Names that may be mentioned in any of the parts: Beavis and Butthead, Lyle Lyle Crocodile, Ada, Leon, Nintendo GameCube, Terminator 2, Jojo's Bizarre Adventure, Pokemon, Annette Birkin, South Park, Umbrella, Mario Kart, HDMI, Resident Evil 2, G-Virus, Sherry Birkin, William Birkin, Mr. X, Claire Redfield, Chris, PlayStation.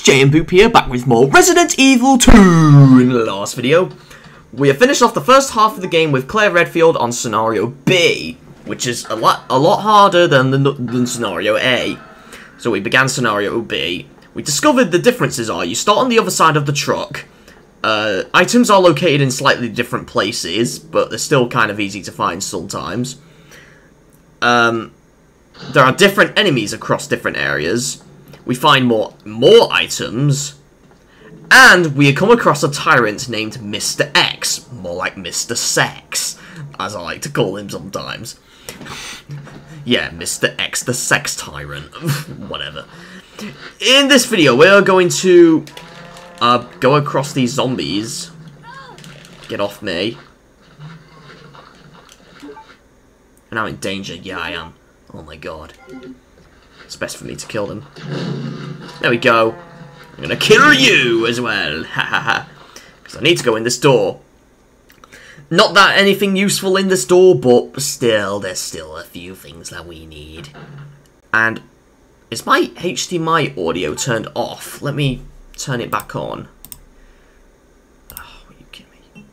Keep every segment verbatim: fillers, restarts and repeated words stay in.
it's Jay and Boop here, back with more Resident Evil two. In the last video, we have finished off the first half of the game with Claire Redfield on Scenario B, which is a lot a lot harder than, the, than Scenario A. So we began Scenario B. We discovered the differences are, you start on the other side of the truck, uh, items are located in slightly different places, but they're still kind of easy to find sometimes. Um, there are different enemies across different areas. We find more more items, and we come across a tyrant named Mister X, more like Mister Sex, as I like to call him sometimes. Yeah, Mister X, the sex tyrant, whatever. In this video, we are going to uh, go across these zombies. Get off me. And I'm in danger, yeah I am. Oh my god. It's best for me to kill them. There we go. I'm gonna kill you as well. Ha ha ha. Because I need to go in this door. Not that anything useful in this door, but still, there's still a few things that we need. And is my H D M I audio turned off? Let me turn it back on. Oh, are you kidding me?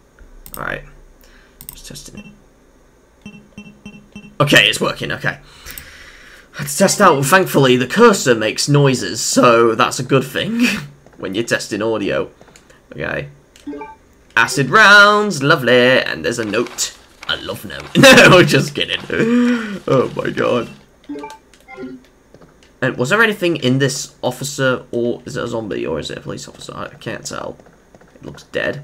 Alright. Just testing it. Okay, it's working, okay. I had to test out, thankfully the cursor makes noises, so that's a good thing when you're testing audio. Okay. Acid rounds, lovely, and there's a note. I love note. No, just kidding. Oh my god. And was there anything in this officer, or is it a zombie, or is it a police officer? I can't tell. It looks dead.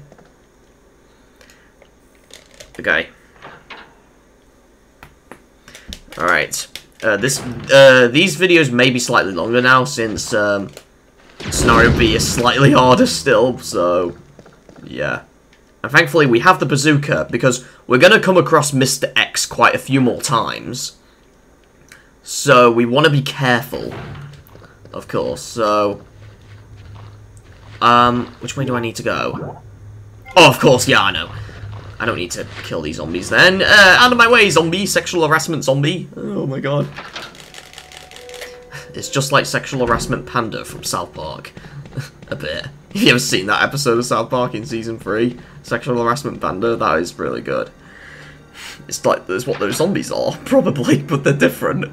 Okay. Alright. Uh, this, uh, these videos may be slightly longer now, since, um, Scenario B is slightly harder still, so, yeah. And thankfully we have the bazooka, because we're gonna come across Mister X quite a few more times. So, we want to be careful, of course, so, um, which way do I need to go? Oh, of course, yeah, I know. I don't need to kill these zombies then. Uh, out of my way, zombie! Sexual harassment zombie! Oh my god. It's just like sexual harassment panda from South Park. A bit. If you ever seen that episode of South Park in season three, sexual harassment panda, that is really good. It's like, that's what those zombies are, probably, but they're different.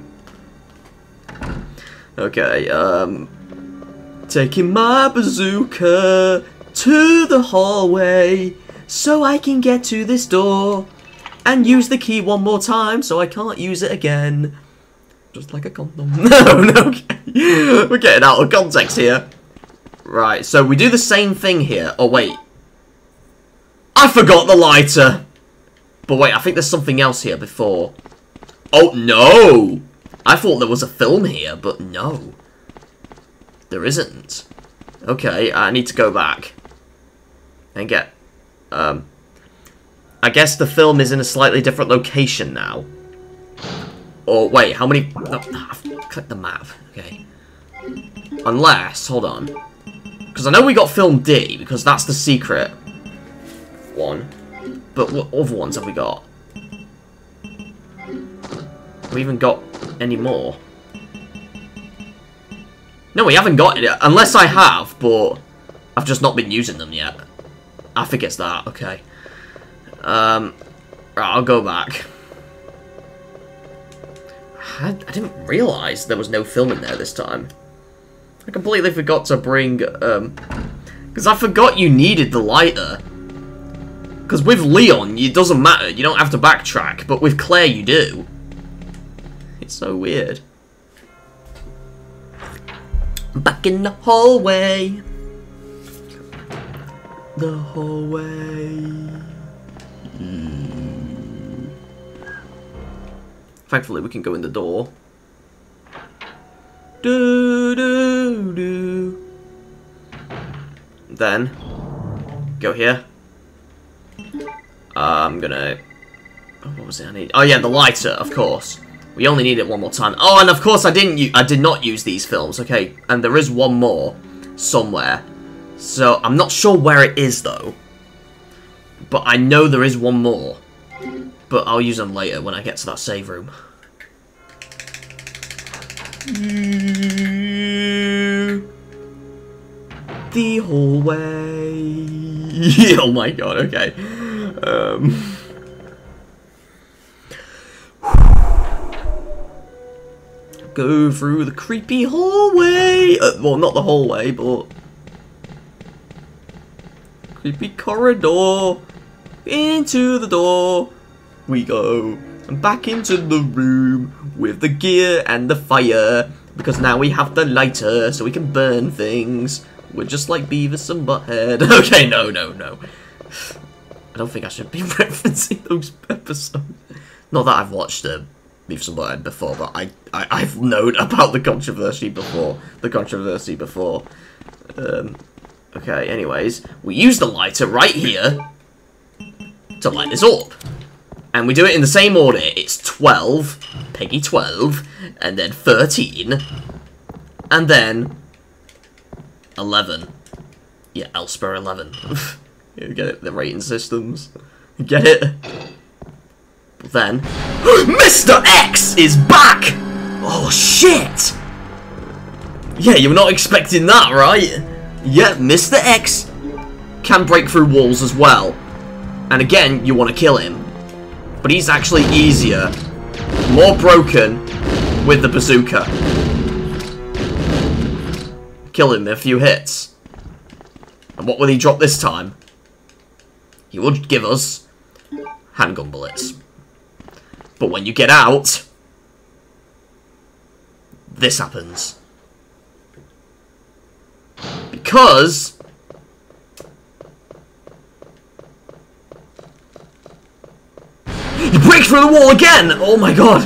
Okay, um... taking my bazooka to the hallway, so I can get to this door and use the key one more time so I can't use it again. Just like a condom. No, no, okay. We're getting out of context here. Right, so we do the same thing here. Oh, wait. I forgot the lighter. But wait, I think there's something else here before. Oh, no. I thought there was a film here, but no. There isn't. Okay, I need to go back and get... Um, I guess the film is in a slightly different location now. Or, wait, how many... No, no, I've clicked the map. Okay. Unless, hold on. Because I know we got film D, because that's the secret one. But what other ones have we got? We even got any more? No, we haven't got it. Unless I have, but I've just not been using them yet. I think it's that, okay. Um, right, I'll go back. I, I didn't realise there was no film in there this time. I completely forgot to bring, um... because I forgot you needed the lighter. Because with Leon, it doesn't matter. You don't have to backtrack. But with Claire, you do. It's so weird. Back in the hallway. The hallway. Mm. Thankfully, we can go in the door. Do do do. Then go here. Uh, I'm gonna. Oh, what was it? I need. Oh yeah, the lighter, of course. We only need it one more time. Oh, and of course I didn't. U I did not use these films. Okay, and there is one more somewhere. So, I'm not sure where it is, though. But I know there is one more. But I'll use them later when I get to that save room. the hallway. Oh my god, okay. Um... Go through the creepy hallway. Uh, well, not the hallway, but... Creepy corridor. Into the door we go. And back into the room with the gear and the fire. Because now we have the lighter, so we can burn things. We're just like Beavis and Butthead. Okay, no, no, no. I don't think I should be referencing those episodes. Not that I've watched them. Beavis and Butthead before, but I, I I've known about the controversy before. The controversy before. Um, okay. Anyways, we use the lighter right here to light this up, and we do it in the same order. It's twelve, Peggy twelve, and then thirteen, and then eleven. Yeah, Elspeth eleven. You get it? The rating systems. You get it? Then, Mister X is back! Oh shit! Yeah, you were not expecting that, right? Yeah, Mister X can break through walls as well. And again, you want to kill him. But he's actually easier, more broken with the bazooka. Kill him in a few hits. And what will he drop this time? He will give us handgun bullets. But when you get out, this happens. Because you break through the wall again! Oh my god!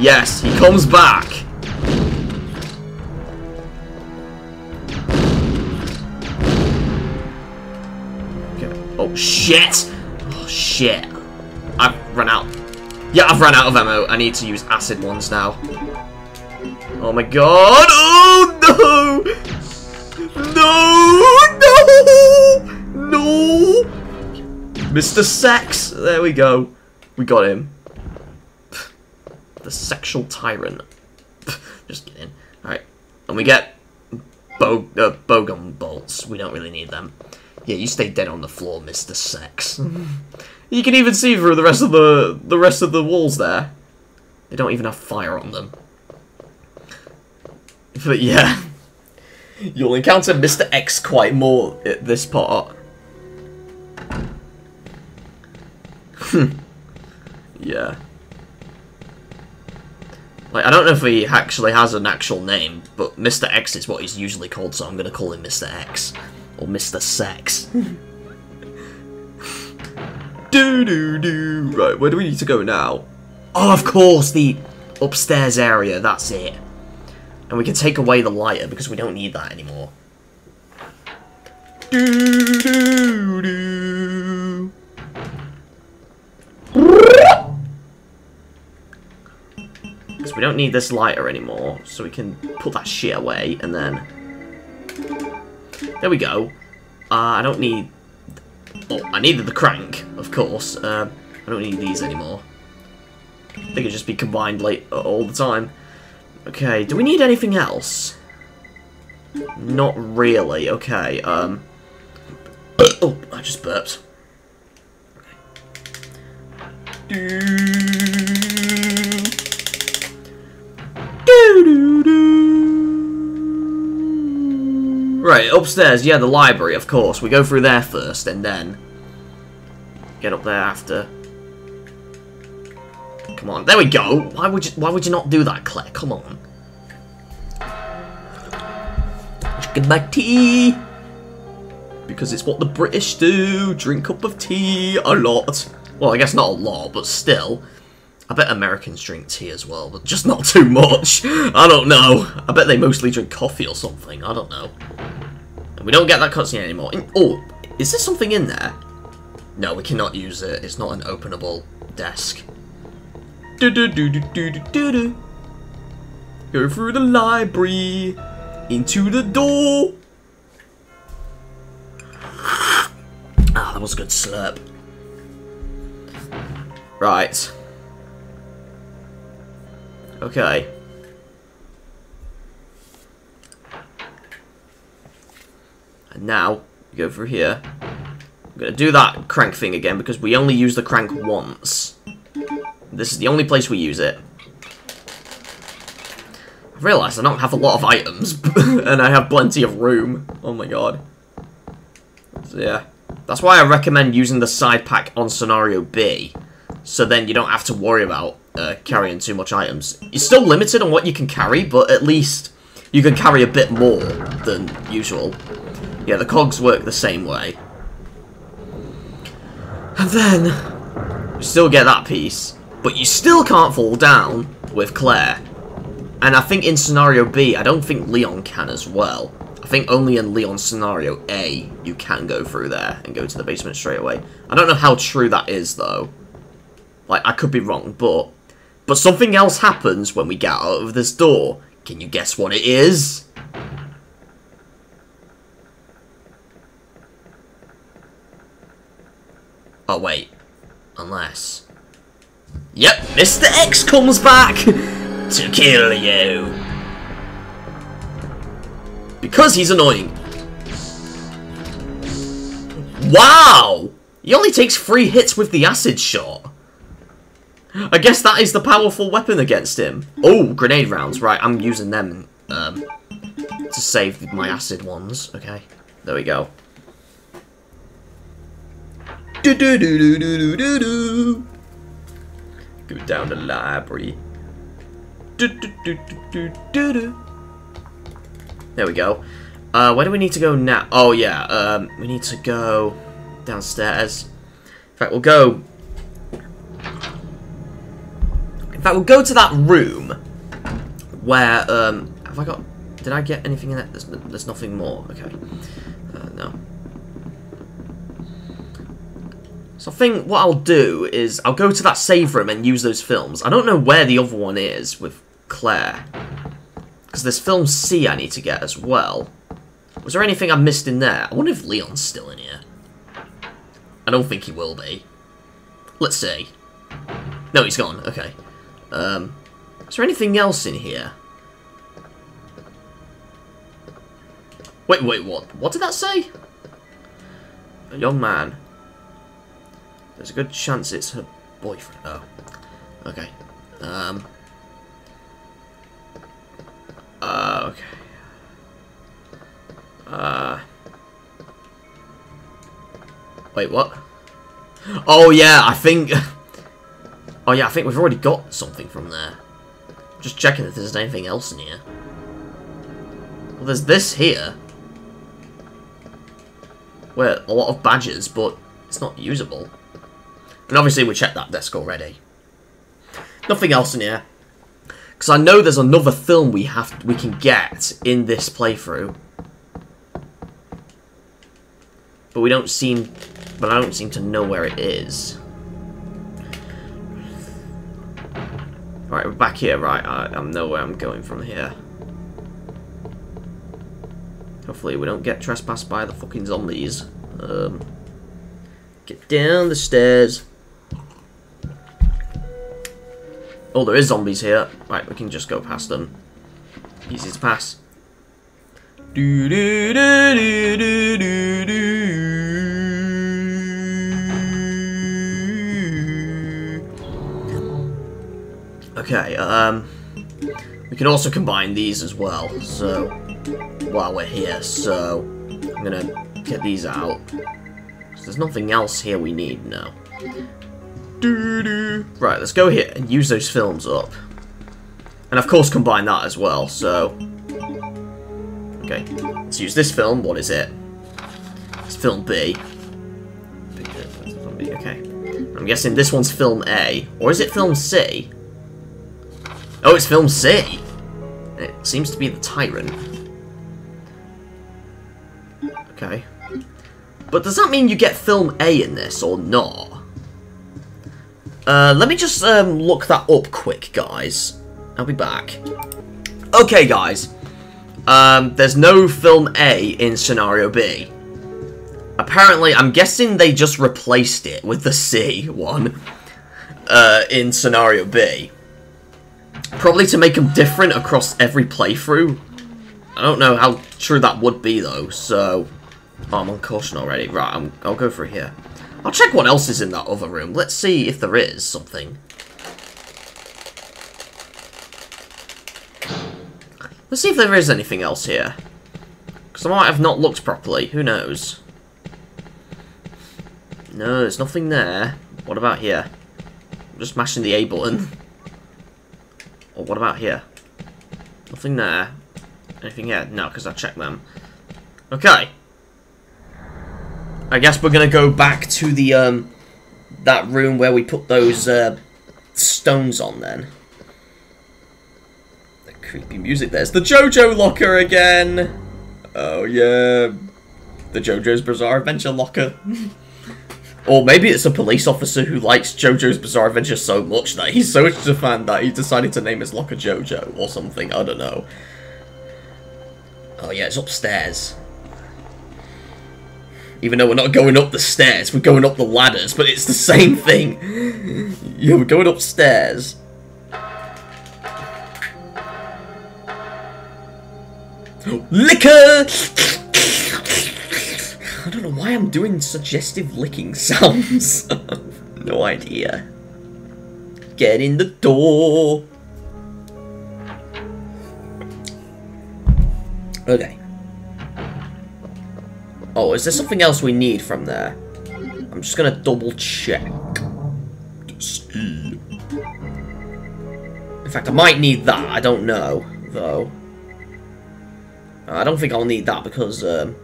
Yes, he comes back. Okay. Oh shit! Oh shit. I've run out. Yeah, I've run out of ammo. I need to use acid ones now. Oh my god! Oh no! No! No! No! Mister Sex! There we go. We got him. The sexual tyrant. Just kidding. Alright. And we get bo uh, bowgun bolts. We don't really need them. Yeah, you stay dead on the floor, Mister Sex. You can even see through the rest of the the rest of the walls there. They don't even have fire on them. But yeah, you'll encounter Mister X quite more at this part. Yeah. Like, I don't know if he actually has an actual name, but Mister X is what he's usually called, so I'm gonna call him Mister X or Mister Sex. Do do do. Right, where do we need to go now? Oh, of course, the upstairs area, that's it. And we can take away the lighter because we don't need that anymore. Do do do. Because we don't need this lighter anymore, so we can put that shit away and then. There we go. Uh, I don't need. Oh, I needed the crank, of course. Um, I don't need these anymore. They could just be combined late uh, all the time. Okay, do we need anything else? Not really. Okay. Um. Oh, I just burped. Do do do. Right, upstairs. Yeah, the library, of course. We go through there first, and then get up there after. Come on, there we go. Why would you? Why would you not do that, Claire? Come on. Chicken back tea, because it's what the British do. Drink cup of tea a lot. Well, I guess not a lot, but still. I bet Americans drink tea as well, but just not too much. I don't know. I bet they mostly drink coffee or something. I don't know. And we don't get that cutscene anymore. Oh, is there something in there? No, we cannot use it. It's not an openable desk. Do do do do do do do. Go through the library, into the door. Ah, oh, that was a good slurp. Right. Okay. And now, you go through here. I'm going to do that crank thing again, because we only use the crank once. This is the only place we use it. I realised I don't have a lot of items, and I have plenty of room. Oh my god. So yeah. That's why I recommend using the side pack on Scenario B, so then you don't have to worry about uh, carrying too much items. You're still limited on what you can carry, but at least you can carry a bit more than usual. Yeah, the cogs work the same way. And then, you still get that piece, but you still can't fall down with Claire. And I think in Scenario B, I don't think Leon can as well. I think only in Leon's Scenario A, you can go through there and go to the basement straight away. I don't know how true that is, though. Like, I could be wrong, but... But something else happens when we get out of this door. Can you guess what it is? Oh, wait. Unless... Yep, Mister X comes back to kill you. Because he's annoying. Wow! He only takes three hits with the acid shot. I guess that is the powerful weapon against him. Oh, grenade rounds. Right, I'm using them um, to save my acid ones. Okay, there we go. Do do do do do do do. Go down the library. Do do do do do do. There we go. Uh, where do we need to go now? Oh, yeah. Um, we need to go downstairs. In fact, we'll go... In fact, we'll go to that room where... Um, have I got... Did I get anything in there? There's, there's nothing more. Okay. Uh, no. So I think what I'll do is I'll go to that save room and use those films. I don't know where the other one is with Claire. Because there's film C I need to get as well. Was there anything I missed in there? I wonder if Leon's still in here. I don't think he will be. Let's see. No, he's gone. Okay. Um, is there anything else in here? Wait, wait, what? What did that say? A young man. There's a good chance it's her boyfriend. Oh. Okay. Um... Uh, okay. Uh. Wait, what? Oh, yeah, I think... Oh, yeah, I think we've already got something from there. Just checking if there's anything else in here. Well, there's this here. Where a lot of badges, but it's not usable. And obviously we checked that desk already. Nothing else in here. Because I know there's another film we have we can get in this playthrough, but we don't seem, but I don't seem to know where it is. All right, we're back here. Right, I, I know where I'm going from here. Hopefully, we don't get trespassed by the fucking zombies. Um, get down the stairs. Oh, there is zombies here. Right, we can just go past them. Easy to pass. Do, do, do, do, do, do, do. Okay, um... we can also combine these as well, so... While we're here, so... I'm gonna get these out. So there's nothing else here we need now. Right, let's go here and use those films up. And of course combine that as well, so... Okay, let's use this film. What is it? It's film B. Okay. I'm guessing this one's film A. Or is it film C? Oh, it's film C! It seems to be the Tyrant. Okay. But does that mean you get film A in this, or not? Uh, let me just um, look that up quick, guys. I'll be back. Okay, guys. Um, there's no film A in Scenario B. Apparently, I'm guessing they just replaced it with the C one uh, in Scenario B. Probably to make them different across every playthrough. I don't know how true that would be, though, so... Oh, I'm on caution already. Right, I'm, I'll go for here. I'll check what else is in that other room. Let's see if there is something. Let's see if there is anything else here. Because I might have not looked properly. Who knows? No, there's nothing there. What about here? I'm just mashing the A button. Or what about here? Nothing there. Anything here? No, because I checked them. Okay. I guess we're gonna go back to the um that room where we put those uh, stones on then. The creepy music. There's the JoJo locker again. Oh yeah, the JoJo's Bizarre Adventure locker. Or maybe it's a police officer who likes JoJo's Bizarre Adventure so much that he's so much a fan that he decided to name his locker JoJo or something. I don't know. Oh yeah, it's upstairs. Even though we're not going up the stairs, we're going up the ladders, but it's the same thing. Yeah, we're going upstairs. Liquor! I don't know why I'm doing suggestive licking sounds. No idea. Get in the door. Okay. Oh, is there something else we need from there? I'm just gonna double check to see. In fact, I might need that. I don't know, though. I don't think I'll need that because um,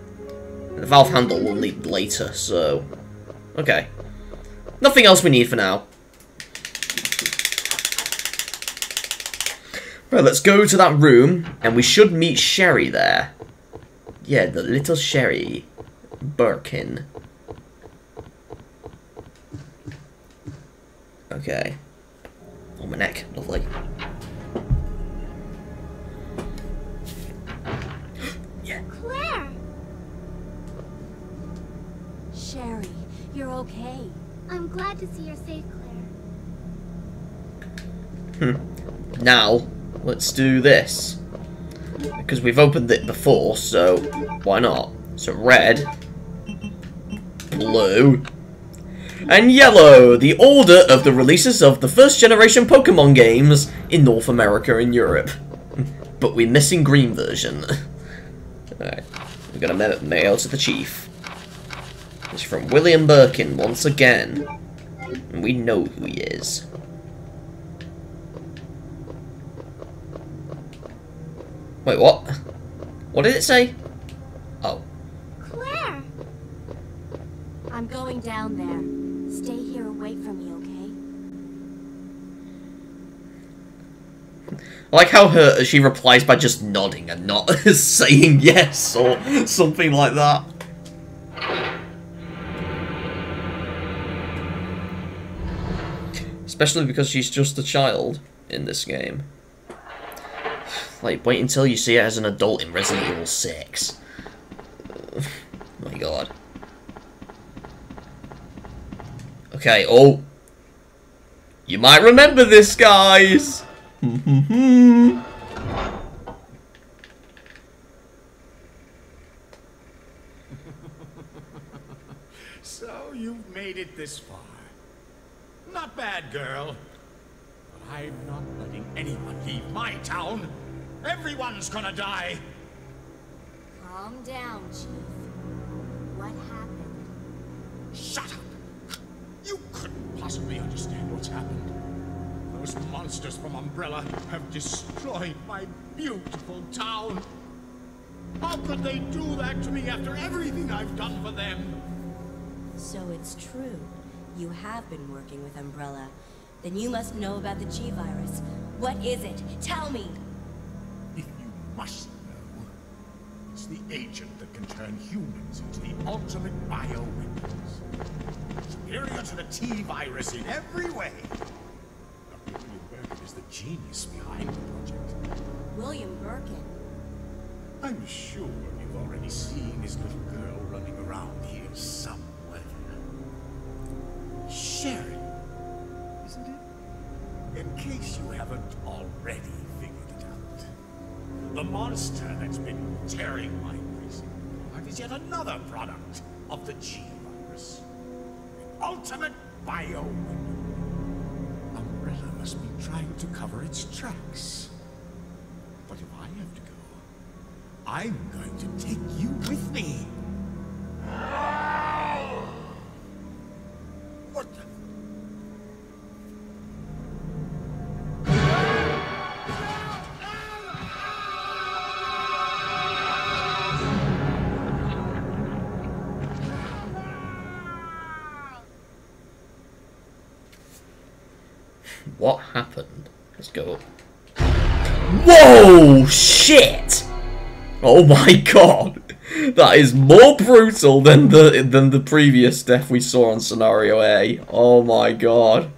the valve handle we'll need later, so... Okay. Nothing else we need for now. Right, let's go to that room, and we should meet Sherry there. Yeah, the little Sherry Birkin. Okay. Oh, my neck. Lovely. Yeah. Claire! Sherry, you're okay. I'm glad to see you're safe, Claire. Hmm. Now, let's do this. Because we've opened it before, so why not? So red, blue, and yellow, the order of the releases of the first generation Pokemon games in North America and Europe. But we're missing green version. Alright, we're gonna mail to the chief. It's from William Birkin once again. And we know who he is. Wait, what? What did it say? Oh. Claire! I'm going down there. Stay here and wait for me, okay? I like how her she replies by just nodding and not saying yes or something like that. Especially because she's just a child in this game. Like, wait until you see it as an adult in Resident Evil six. Oh my god. Okay, oh. You might remember this, guys! So, you've made it this far. Not bad, girl. But I'm not letting anyone leave my town. Everyone's gonna die! Calm down, Chief. What happened? Shut up! You couldn't possibly understand what's happened. Those monsters from Umbrella have destroyed my beautiful town. How could they do that to me after everything I've done for them? So it's true. You have been working with Umbrella. Then you must know about the G-Virus. What is it? Tell me! Must know. It's the agent that can turn humans into the ultimate bioweapons. Superior to the T-Virus in every way. Doctor William Birkin is the genius behind the project. William Birkin? I'm sure you've already seen his little girl running around here somewhere. Sherry, isn't it? In case you haven't already figured it out. The monster that's been tearing my prison apart product is yet another product of the G-Virus. The ultimate bio window. Umbrella must be trying to cover its tracks. But if I have to go, I'm going to take you with me. What the... What happened? Let's go up. Whoa! Shit! Oh my god! That is more brutal than the than the previous death we saw on Scenario A. Oh my god.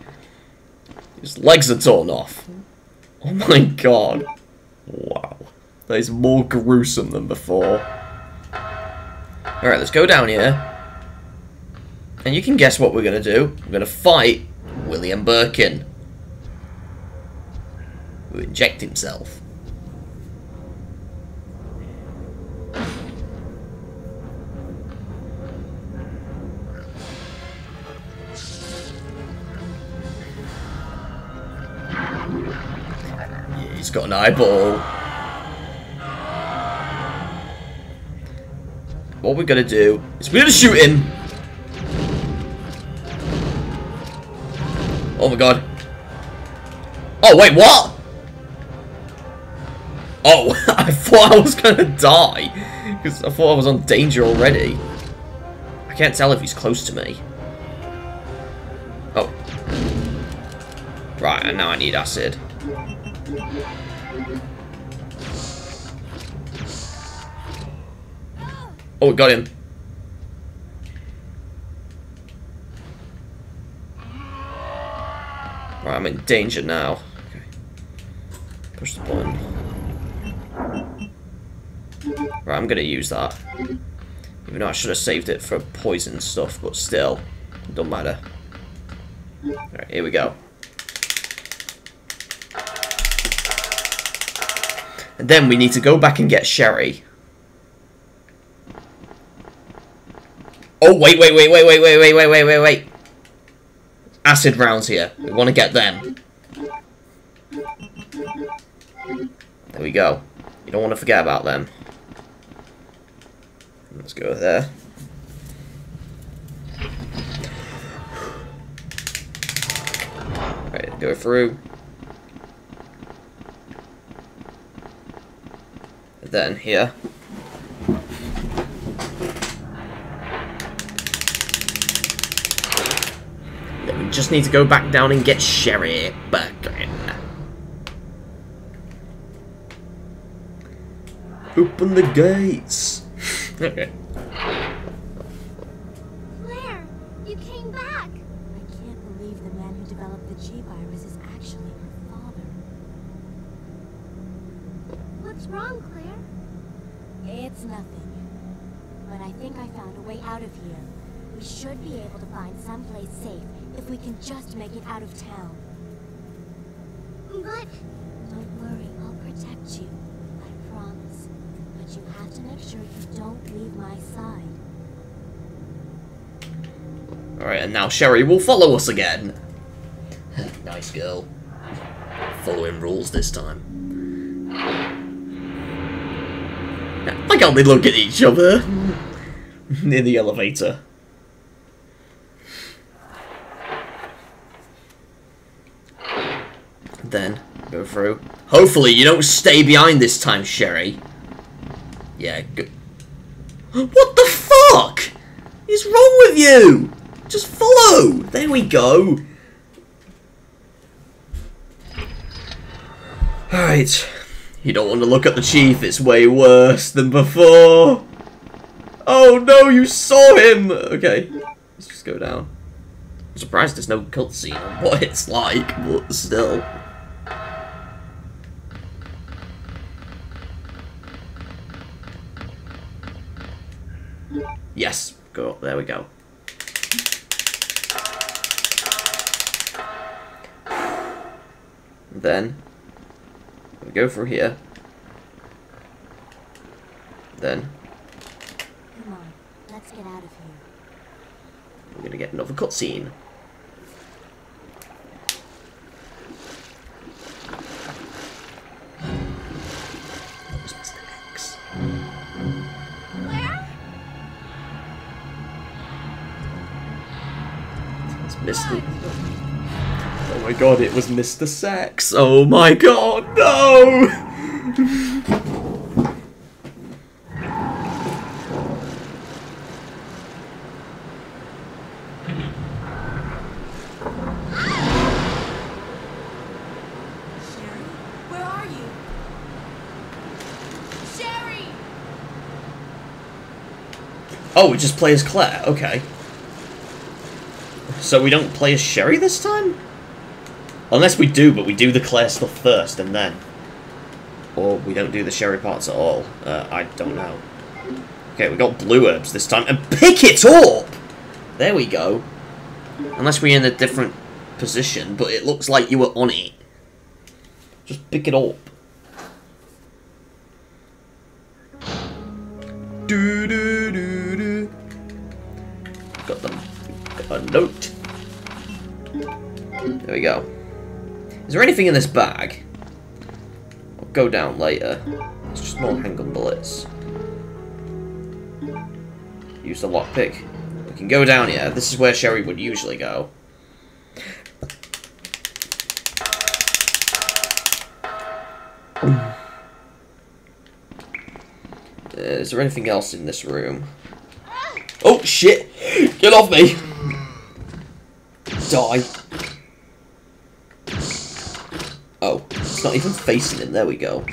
His legs are torn off. Oh my god. Wow. That is more gruesome than before. Alright, let's go down here. And you can guess what we're gonna do. We're gonna fight William Birkin. Who inject himself. He's got an eyeball. What we're gonna do is we're gonna shoot him. Oh my god. Oh wait, what? Oh, I thought I was gonna die. Because I thought I was on danger already. I can't tell if he's close to me. Oh. Right, and now I need acid. Oh, got him. Right, I'm in danger now. Okay. Push the button. Right, I'm gonna use that. Even though I should have saved it for poison stuff, but still, it don't matter. Alright, here we go. And then we need to go back and get Sherry. Oh, wait, wait, wait, wait, wait, wait, wait, wait, wait, wait, wait. Acid rounds here. We want to get them. There we go. You don't want to forget about them. Let's go there. Alright, go through. Then here. Then we just need to go back down and get Sherry Birkin. Open the gates. Okay. Claire, you came back. I can't believe the man who developed the G-Virus is actually her father. What's wrong, Claire? It's nothing. But I think I found a way out of here. We should be able to find someplace safe if we can just make it out of town. But... Don't worry, I'll protect you. I promise. But you have to make sure you don't leave my side. Alright, and now Sherry will follow us again. Nice girl. Following rules this time. Why can't they look at each other? In the elevator. Then, go through. Hopefully you don't stay behind this time, Sherry. Yeah, good. What the fuck? What's wrong with you? Just follow! There we go. Alright. You don't want to look at the chief, it's way worse than before. Oh no, you saw him! Okay, let's just go down. I'm surprised there's no cutscene on what it's like, but still. Yes, go up, there we go. And then... we go through here. Then. Let's get out of here. We're gonna get another cutscene. Where's Mister X? Claire? It's Mister Oh my god, it was Mister Sex! Oh my god, no! Oh, we just play as Claire, okay. So we don't play as Sherry this time? Unless we do, but we do the Claire stuff first and then. Or we don't do the Sherry parts at all. Uh, I don't know. Okay, we got blue herbs this time. And pick it up! There we go. Unless we're in a different position, but it looks like you were on it. Just pick it up. Doo doo doo. Got them. Got a note. There we go. Is there anything in this bag? I'll go down later. It's just more handgun bullets. Use the lockpick. We can go down here. This is where Sherry would usually go. Is there anything else in this room? Oh shit! Get off me! Die! Oh, it's not even facing him. There we go.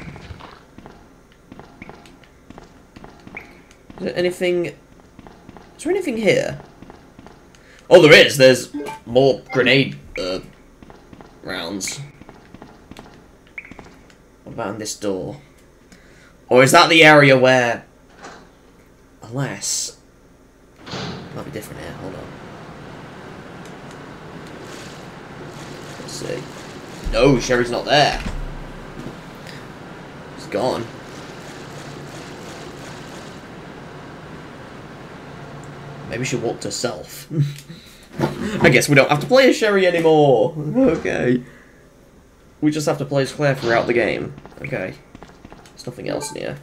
Is there anything? Is there anything here? Oh, there is. There's more grenade uh, rounds. What about in this door? Or is that the area where? Alas. Might be different here, hold on. Let's see. No, Sherry's not there. She's gone. Maybe she walked herself. I guess we don't have to play as Sherry anymore. Okay. We just have to play as Claire throughout the game. Okay. There's nothing else in here.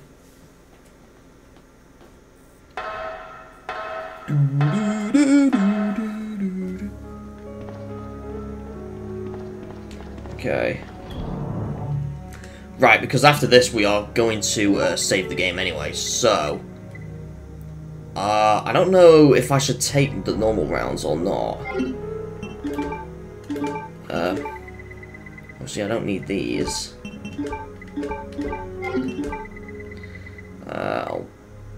Okay. Right, because after this we are going to uh, save the game anyway, so... Uh, I don't know if I should take the normal rounds or not. Uh, obviously I don't need these. Uh, I'll...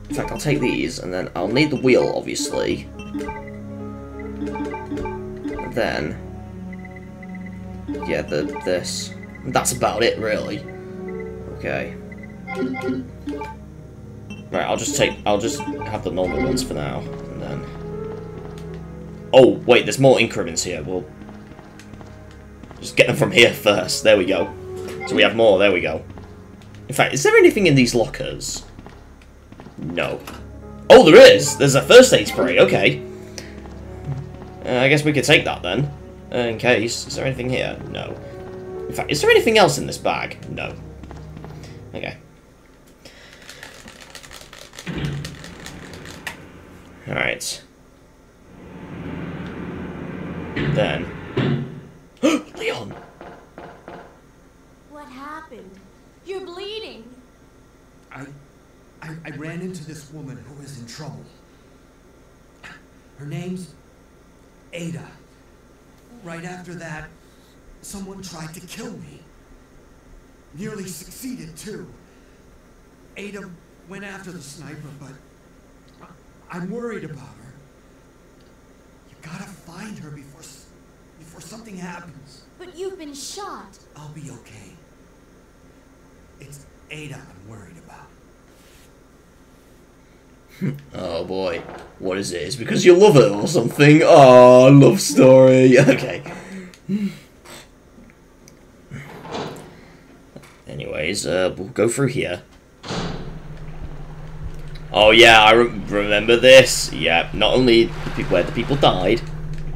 In fact, I'll take these, and then I'll need the wheel, obviously. And then... Yeah, the this. That's about it, really. Okay. Right, I'll just take... I'll just have the normal ones for now, and then... Oh, wait, there's more increments here. We'll... Just get them from here first. There we go. So we have more. There we go. In fact, is there anything in these lockers? No. Oh, there is! There's a first aid spray, okay. Uh, I guess we could take that then. Uh, in case. Is there anything here? No. In fact, is there anything else in this bag? No. Okay. Alright. Then. Leon! What happened? You're bleeding! I... I, I ran into this woman who is in trouble. Her name's Ada. Right after that, someone tried to kill me. Nearly succeeded, too. Ada went after the sniper, but I'm worried about her. You gotta find her before, before something happens. But you've been shot. I'll be okay. It's Ada I'm worried about. Oh boy, what is it? It's because you love her or something? Oh, love story. Okay. Anyways, uh, we'll go through here. Oh yeah, I re remember this. Yeah, not only the pe where the people died,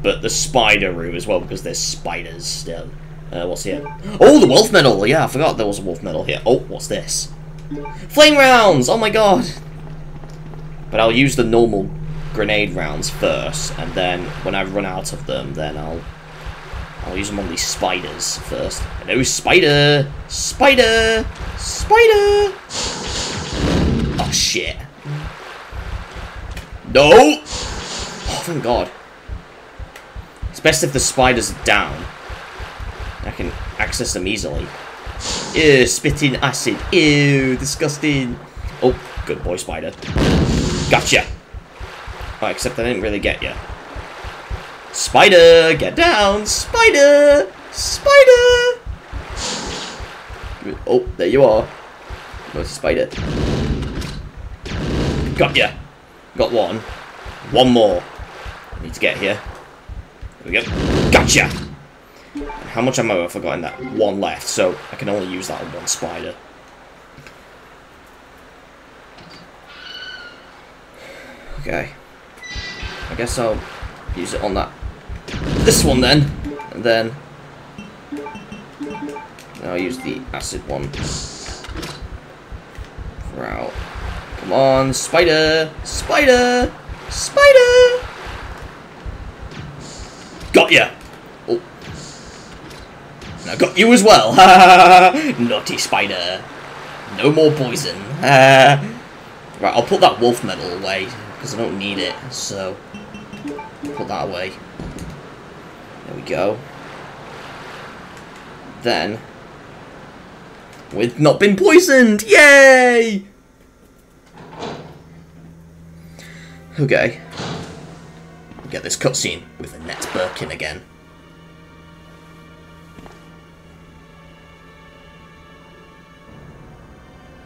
but the spider room as well, because there's spiders still. Uh, what's here? Oh, the wolf medal! Yeah, I forgot there was a wolf medal here. Oh, what's this? Flame rounds! Oh my god! But I'll use the normal grenade rounds first, and then when I run out of them, then I'll... I'll use them on these spiders first. Hello, spider! Spider! Spider! Oh, shit. No! Oh, thank god. It's best if the spiders are down. I can access them easily. Ew, spitting acid. Ew, disgusting. Oh, good boy, spider. Gotcha. Oh, except I didn't really get you. Spider, get down. Spider. Spider. Oh, there you are. No, it's a spider. Got ya. Got one. One more. I need to get here. There we go. Gotcha. How much ammo have I got in that? One left, so I can only use that on one spider. Okay. I guess I'll use it on that. This one then. And then... I'll use the acid one. Wow. Come on, spider! Spider! Spider! Got ya! Oh. And I got you as well! Naughty spider! No more poison! Right, I'll put that wolf medal away, because I don't need it, so... Put that away. There we go. Then... We've not been poisoned! Yay! Okay. We'll get this cutscene with Annette Birkin again.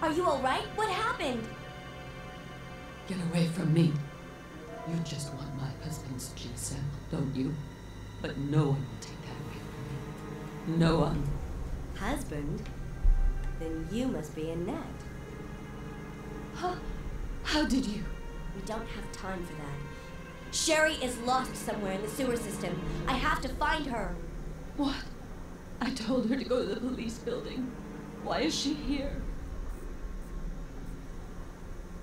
Are you alright? What happened? Get away from me. You just want my husband's G cell, don't you? But no one will take that away from me. No one. Husband? Then you must be Annette. Huh? How did you? We don't have time for that. Sherry is lost somewhere in the sewer system. I have to find her. What? I told her to go to the police building. Why is she here?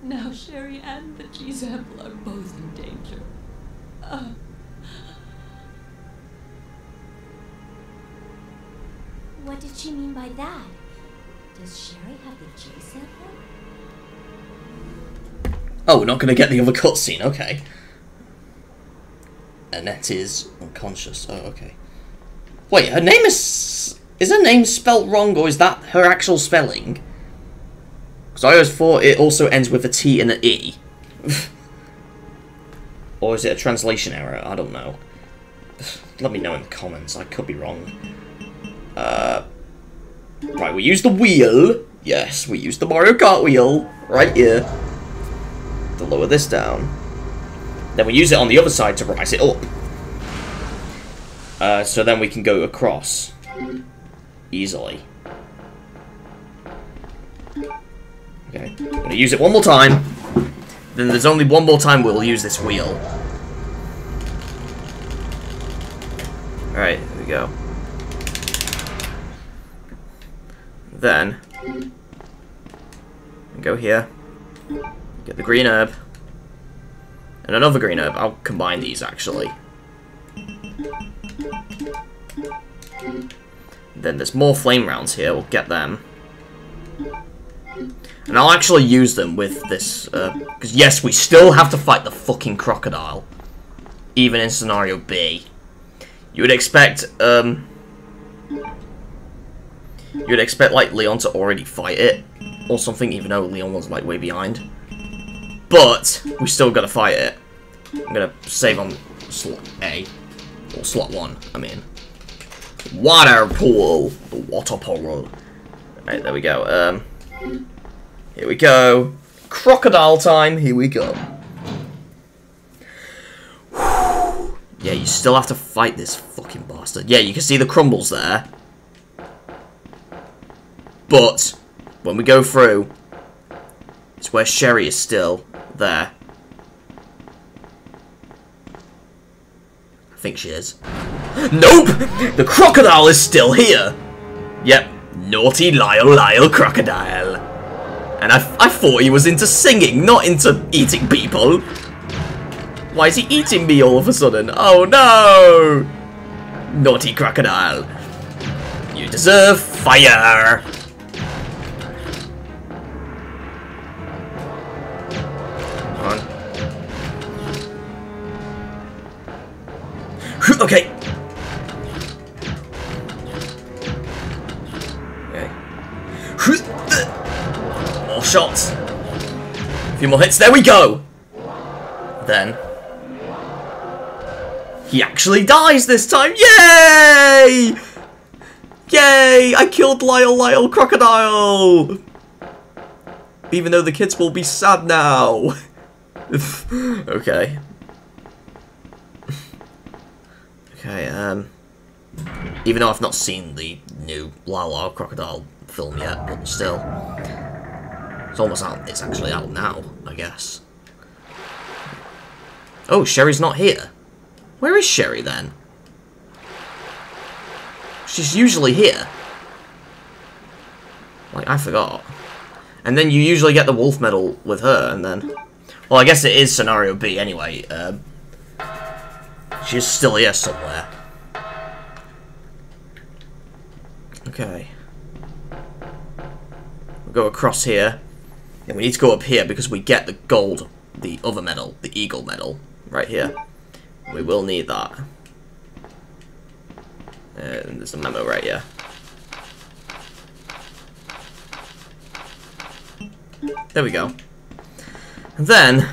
Now Sherry and the G-Sample are both in danger. Uh... What did she mean by that? Does Sherry have the G-Sample? Oh, we're not going to get the other cutscene, okay. Annette is unconscious, oh, okay. Wait, her name is... Is her name spelt wrong, or is that her actual spelling? Because I always thought it also ends with a T and an E. Or is it a translation error? I don't know. Let me know in the comments, I could be wrong. Uh... Right, we use the wheel. Yes, we use the Mario Kart wheel right here to lower this down. Then we use it on the other side to rise it up. Uh, so then we can go across easily. Okay, I'm gonna use it one more time. Then there's only one more time we'll use this wheel. All right, here we go. Then, go here, get the green herb, and another green herb. I'll combine these, actually. Then there's more flame rounds here, we'll get them. And I'll actually use them with this, uh, because yes, we still have to fight the fucking crocodile. Even in scenario B. You would expect, um... You'd expect, like, Leon to already fight it, or something, even though Leon was, like, way behind. But, we still gotta fight it. I'm gonna save on slot A. Or slot one, I mean. Water pool! The water pool. Alright, there we go. Um, here we go. Crocodile time, here we go. Yeah, you still have to fight this fucking bastard. Yeah, you can see the crumbles there. But, when we go through, it's where Sherry is still, not there. I think she is. Nope! The crocodile is still here! Yep, naughty Lyle Lyle crocodile. And I, I thought he was into singing, not into eating people. Why is he eating me all of a sudden? Oh no! Naughty crocodile. You deserve fire! Come on. Okay. Okay. More shots. A few more hits. There we go! Then. He actually dies this time! Yay! Yay! I killed Lyle Lyle Crocodile! Even though the kids will be sad now. Okay. Okay, um... even though I've not seen the new Lyle Lyle Crocodile film yet, but still. It's almost out. It's actually out now, I guess. Oh, Sherry's not here. Where is Sherry then? She's usually here. Like, I forgot. And then you usually get the wolf medal with her, and then... well, I guess it is scenario B anyway. Um, she's still here somewhere. Okay. We'll go across here. And we need to go up here because we get the gold, the other medal, the eagle medal, right here. We will need that. And there's a memo right here. There we go. And then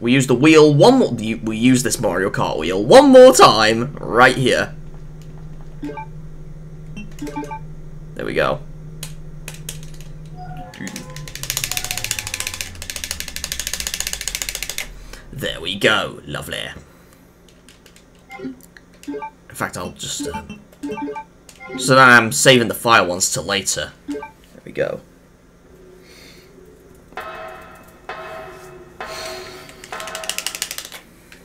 we use the wheel one more. We use this Mario Kart wheel one more time right here. There we go. There we go. Lovely. In fact, I'll just... Uh, so that I'm saving the fire ones till later. There we go.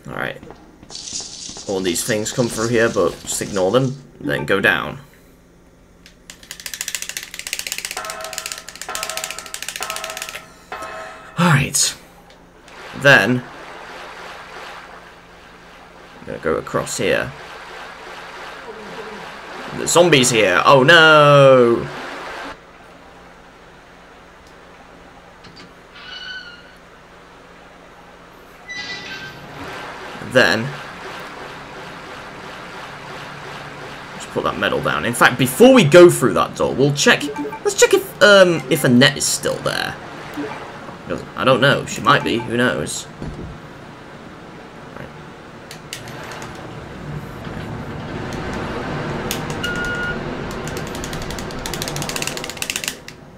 Alright. All these things come through here, but just ignore them, and then go down. Alright. Then... I'm gonna go across here. The zombies here. Oh no! And then just put that medal down. In fact, before we go through that door, we'll check. Let's check if um if Annette is still there. I don't know. She might be. Who knows?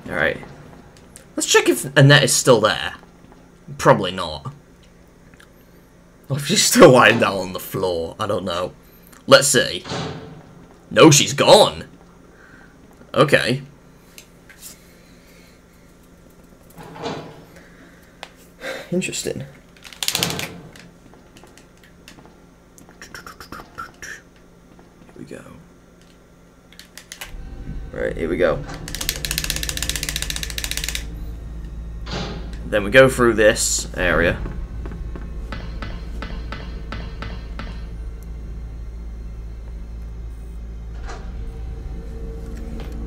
Alright. Let's check if Annette is still there. Probably not. Or if she's still lying down on the floor. I don't know. Let's see. No, she's gone! Okay. Interesting. Here we go. Alright, here we go. Then we go through this area.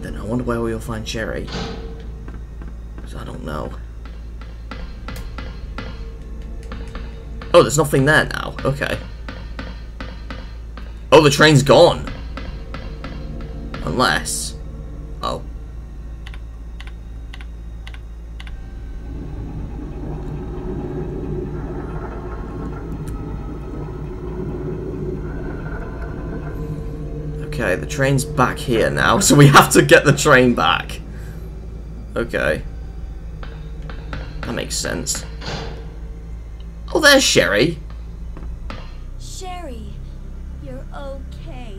Then I wonder where we'll find Sherry. Because I don't know. Oh, there's nothing there now. Okay. Oh, the train's gone. Unless... oh. Okay, the train's back here now, so we have to get the train back. Okay. That makes sense. Oh, there's Sherry. Sherry, you're okay.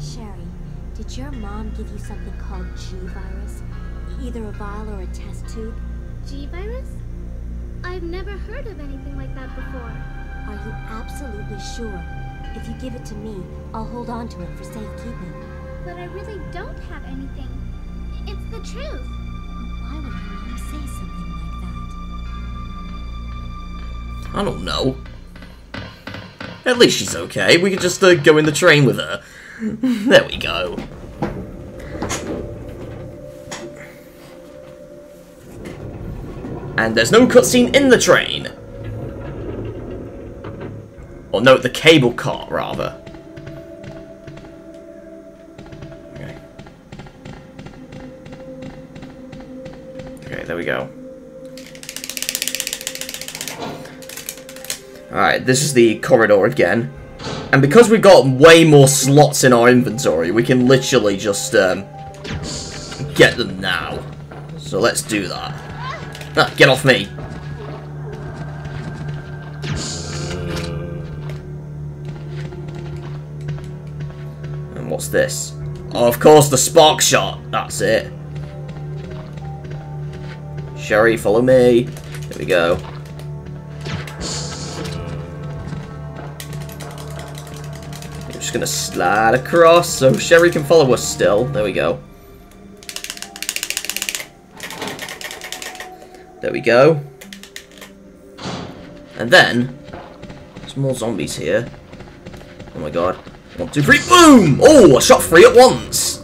Sherry, did Did your mom give you something called G virus? Either a vial or a test tube? G virus? I've never heard of anything like that before. Are you absolutely sure? If you give it to me, I'll hold on to it for safekeeping. But I really don't have anything. It's the truth. Why would my mom say something like that? I don't know. At least she's okay. We could just uh, go in the train with her. There we go. And there's no cutscene in the train. Or no, the cable car, rather. Okay. Okay, there we go. Alright, this is the corridor again. And because we've got way more slots in our inventory, we can literally just um, get them now. So let's do that. Ah, get off me! And what's this? Oh, of course, the spark shot! That's it. Sherry, follow me. There we go. I'm just gonna slide across so Sherry can follow us still. There we go. There we go. And then, there's more zombies here. Oh my god. One, two, three, boom! Oh, I shot three at once!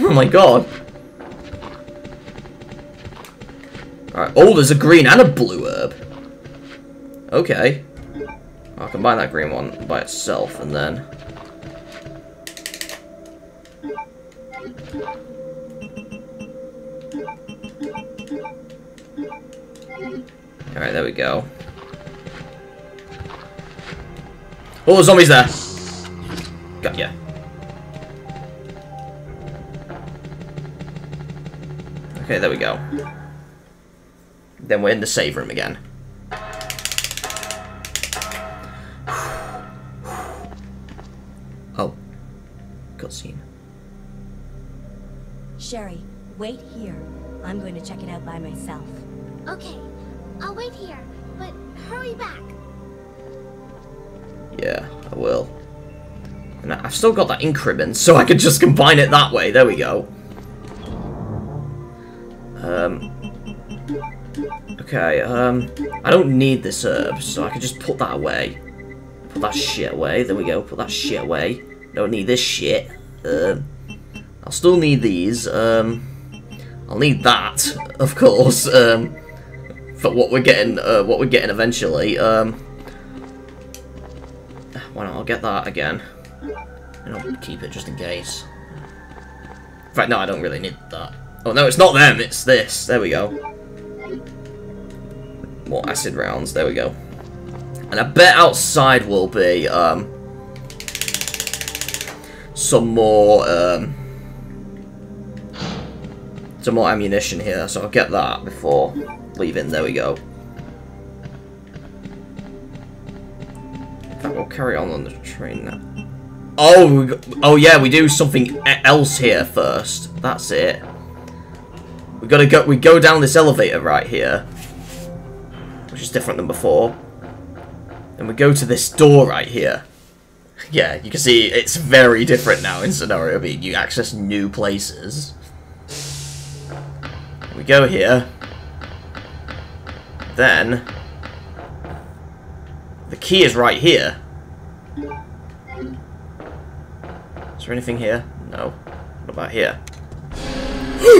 Oh my god. Alright, oh, there's a green and a blue herb. Okay. I'll combine that green one by itself, and then... Alright, there we go. Oh, the zombies there! Got ya. Okay, there we go. Then we're in the save room again. Oh. Cutscene. Sherry, wait here. I'm going to check it out by myself. Okay. I'll wait here, but hurry back. Yeah, I will. And I've still got that increment, so I could just combine it that way. There we go. Um. Okay, um. I don't need this herb, so I could just put that away. Put that shit away. There we go. Put that shit away. Don't need this shit. Um. I'll still need these. Um. I'll need that, of course. Um. But what we're getting, uh, what we're getting eventually, um, why not? I'll get that again, and I'll keep it just in case. In fact, no, I don't really need that. Oh no, it's not them, it's this. There we go. More acid rounds. There we go. And I bet outside will be um, some more, um, some more ammunition here. So I'll get that before. Leave in, there we go. That will carry on on the train now. Oh, we got, oh yeah, we do something else here first. That's it. We gotta go. We go down this elevator right here, which is different than before. And we go to this door right here. Yeah, you can see it's very different now in scenario B. You access new places. We go here. Then, the key is right here. Is there anything here? No. What about here?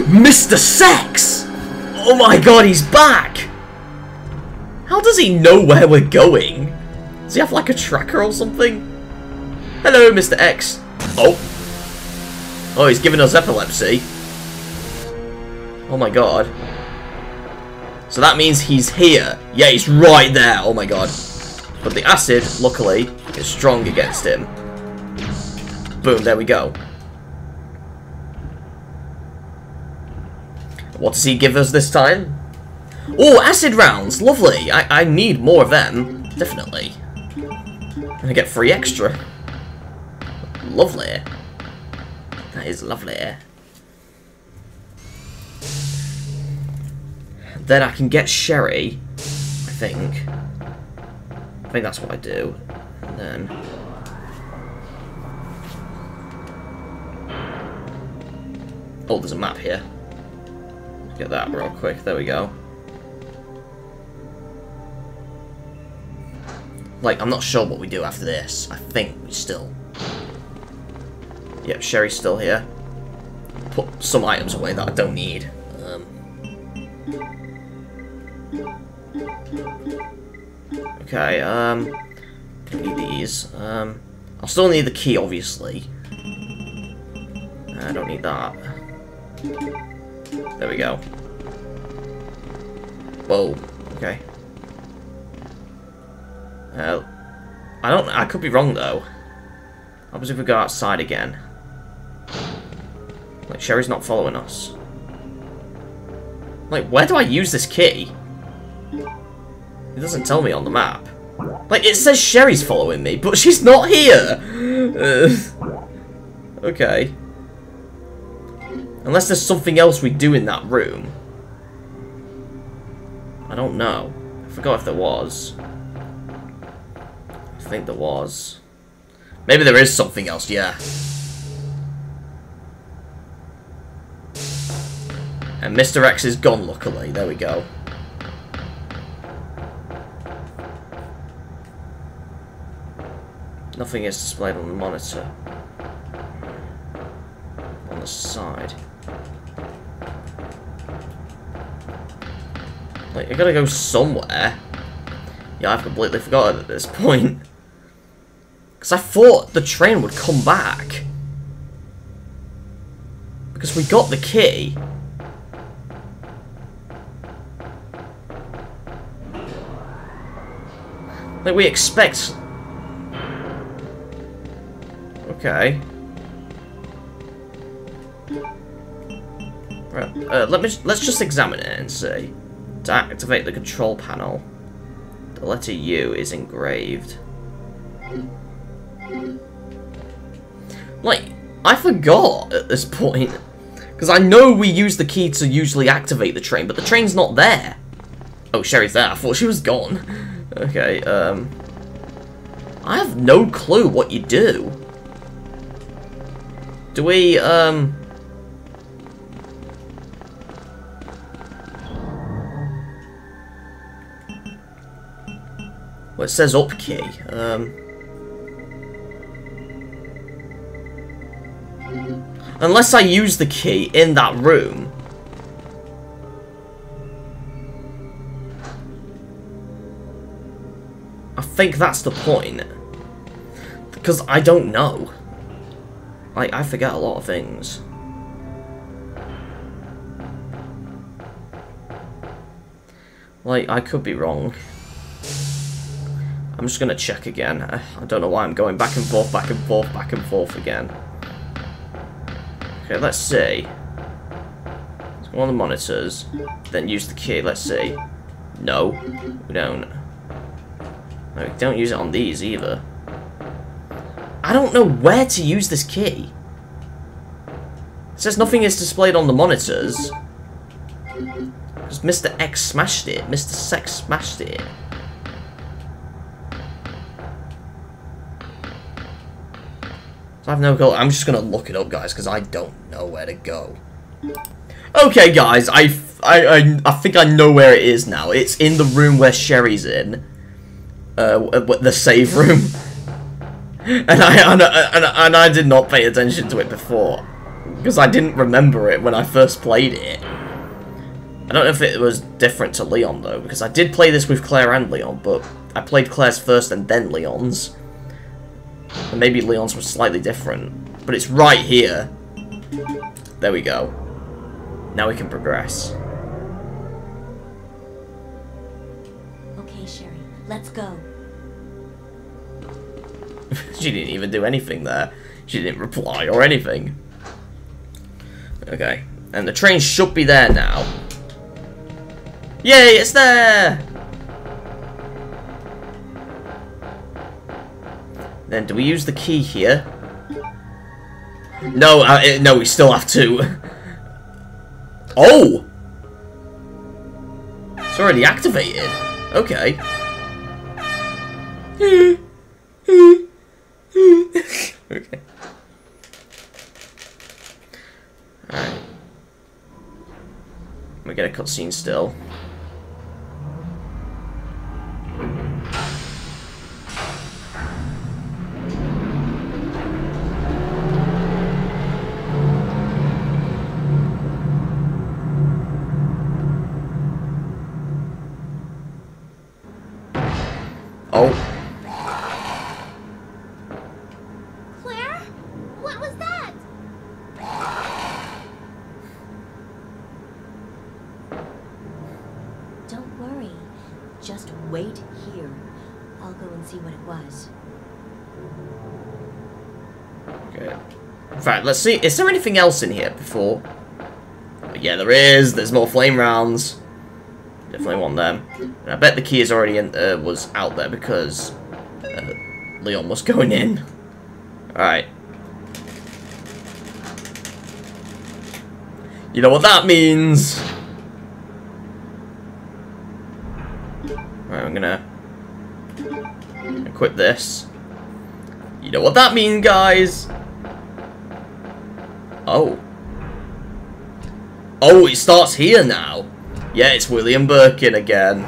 Mister X! Oh my god, he's back! How does he know where we're going? Does he have like a tracker or something? Hello, Mister X. Oh. Oh, he's giving us epilepsy. Oh my god. So that means he's here. Yeah, he's right there. Oh my god. But the acid, luckily, is strong against him. Boom, there we go. What does he give us this time? Oh, acid rounds. Lovely. I, I need more of them. Definitely. And I get three extra. Lovely. That is lovely. Then I can get Sherry, I think. I think that's what I do. And then... oh, there's a map here. Get that real quick. There we go. Like, I'm not sure what we do after this. I think we still... yep, Sherry's still here. Put some items away that I don't need. Um... Okay, um... I need these. Um... I'll still need the key, obviously. I don't need that. There we go. Whoa. Okay. Uh, I don't... I could be wrong, though. I was if we go outside again. Like, Sherry's not following us. Like, where do I use this key? It doesn't tell me on the map. Like, it says Sherry's following me, but she's not here! Uh, okay. Unless there's something else we do in that room. I don't know. I forgot if there was. I think there was. Maybe there is something else, yeah. And Mister X is gone, luckily. There we go. Nothing is displayed on the monitor. On the side. Like, I gotta go somewhere. Yeah, I've completely forgotten at this point. Because I thought the train would come back. Because we got the key. Like, we expect... okay. Right, uh, let me, let's just examine it and see. To activate the control panel, the letter U is engraved. Like, I forgot at this point. Because I know we use the key to usually activate the train, but the train's not there. Oh, Sherry's there. I thought she was gone. Okay, um... I have no clue what you do. Do we, um... well, it says up key. Um... Unless I use the key in that room. I think that's the point. Because I don't know. Like, I forget a lot of things. Like, I could be wrong. I'm just gonna check again. I, I don't know why I'm going back and forth, back and forth, back and forth again. Okay, let's see. Let's go on the monitors, then use the key. Let's see. No, we don't. No, we don't use it on these either. I don't know where to use this key. It says nothing is displayed on the monitors. Because Mister X smashed it. Mister Sex smashed it. I have no clue. I'm just going to look it up, guys, because I don't know where to go. Okay, guys, I, I, I, I think I know where it is now. It's in the room where Sherry's in. Uh, the save room. and, I, and, I, and, I, and I did not pay attention to it before. Because I didn't remember it when I first played it. I don't know if it was different to Leon, though, because I did play this with Claire and Leon, but I played Claire's first and then Leon's. And maybe Leon's was slightly different. But it's right here. There we go. Now we can progress. Okay, Sherry, let's go. She didn't even do anything there. She didn't reply or anything. Okay. And the train should be there now. Yay, it's there! Then, do we use the key here? No, uh, no, we still have two. Oh! It's already activated. Okay. Okay. Alright. We get a cutscene still. Oh. Claire? What was that? Don't worry. Just wait here. I'll go and see what it was. Okay. Right, let's see. Is there anything else in here before? Oh, yeah, there is. There's more flame rounds. Definitely want them. And I bet the key is already in, uh, was out there because uh, Leon was going in. All right. You know what that means. All right, I'm gonna equip this. You know what that means, guys. Oh. Oh, it starts here now. Yeah, it's William Birkin again.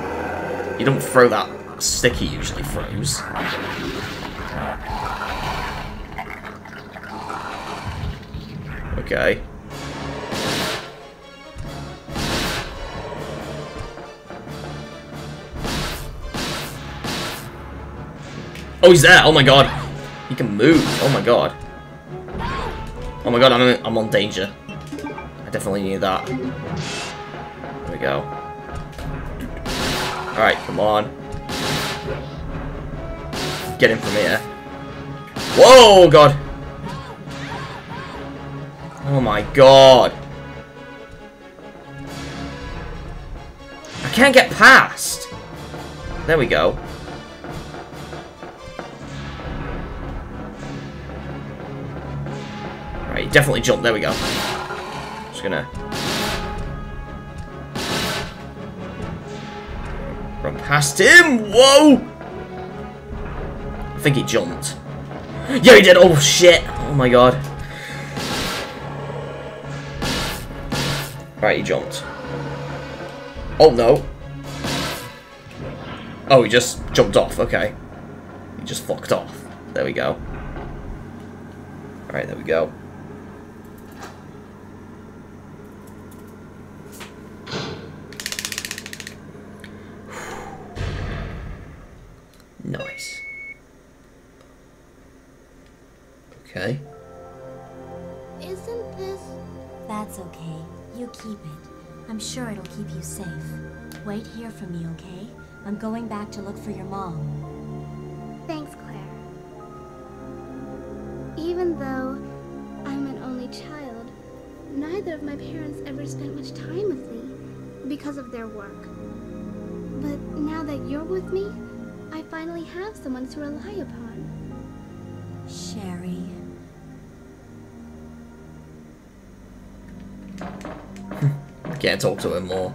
You don't throw that stick he usually throws. Okay. Oh, he's there! Oh my god! He can move! Oh my god! Oh my god! I'm in, I'm on danger. I definitely knew that. We go. Alright, come on. Get him from here. Whoa, God. Oh my God. I can't get past. There we go. Alright, definitely jump. There we go. Just gonna... run past him! Whoa! I think he jumped. Yeah, he did! Oh, shit! Oh, my God. Right, he jumped. Oh, no. Oh, he just jumped off. Okay. He just fucked off. There we go. Alright, there we go. Nice. Okay. Isn't this... That's okay. You keep it. I'm sure it'll keep you safe. Wait here for me, okay? I'm going back to look for your mom. Thanks, Claire. Even though I'm an only child, neither of my parents ever spent much time with me because of their work. But now that you're with me, I finally have someone to rely upon. Sherry. Can't talk to her more.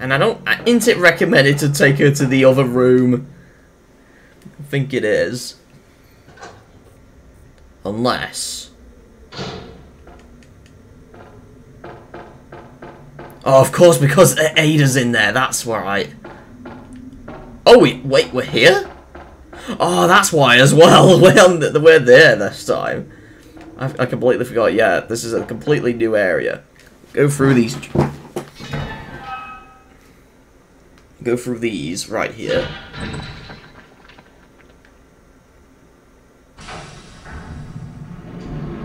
And I don't... Isn't it recommended to take her to the other room? I think it is. Unless... Oh, of course, because Ada's in there. That's right. Oh, wait, wait, we're here? Oh, that's why as well. We're, on the, we're there this time. I, I completely forgot. Yeah, this is a completely new area. Go through these. Go through these right here.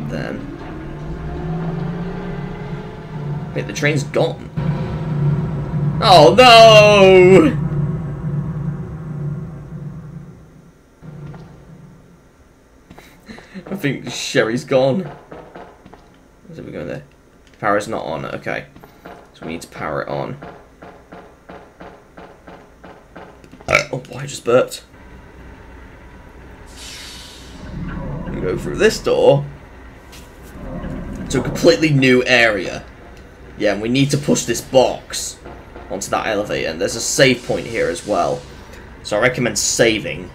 Then. Wait, the train's gone. Oh, no! I think Sherry's gone. Where's it we going there? Power's not on. Okay. So we need to power it on. Oh, boy, I just burped. And go through this door. to a completely new area. Yeah, and we need to push this box onto that elevator. And there's a save point here as well. So I recommend saving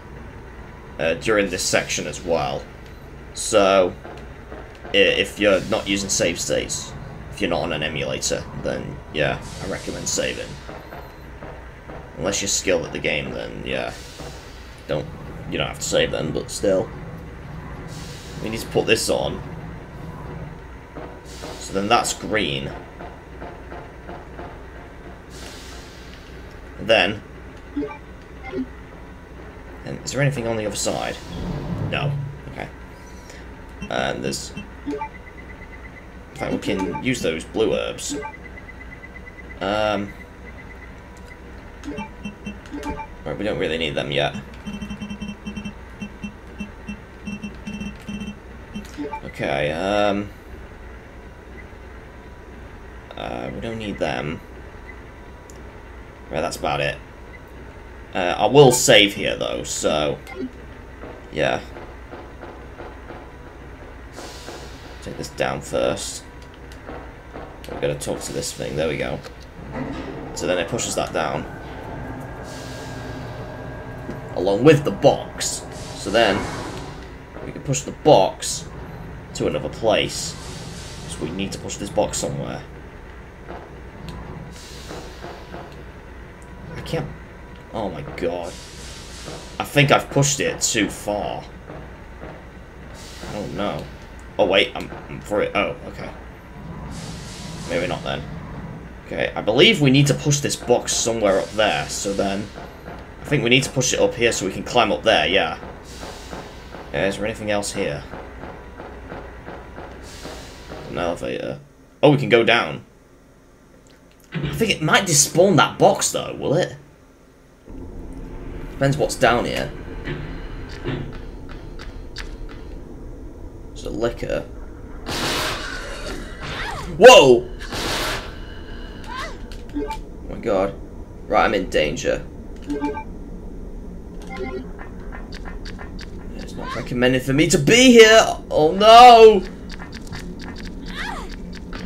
uh, during this section as well. So if you're not using save states, if you're not on an emulator, then yeah, I recommend saving. Unless you're skilled at the game, then yeah, don't you don't have to save them, but still. We need to put this on. So then that's green. And then, and is there anything on the other side? No. Okay. And there's. In fact, we can use those blue herbs. Um. Right, we don't really need them yet. Okay, um... Uh, we don't need them. Right, that's about it. Uh, I will save here, though, so... Yeah. Take this down first. We've got to talk to this thing, there we go. So then it pushes that down. Along with the box. So then, we can push the box to another place. So we need to push this box somewhere. I can't... Oh my god. I think I've pushed it too far. Oh no. Oh wait, I'm, I'm for it. Oh, okay. Maybe not then. Okay, I believe we need to push this box somewhere up there. So then, I think we need to push it up here so we can climb up there, yeah. Yeah, is there anything else here? An elevator. Oh, we can go down. I think it might despawn that box though, will it? Depends what's down here. There's a liquor. Whoa! Oh my god. Right, I'm in danger. It's not recommended for me to be here! Oh no!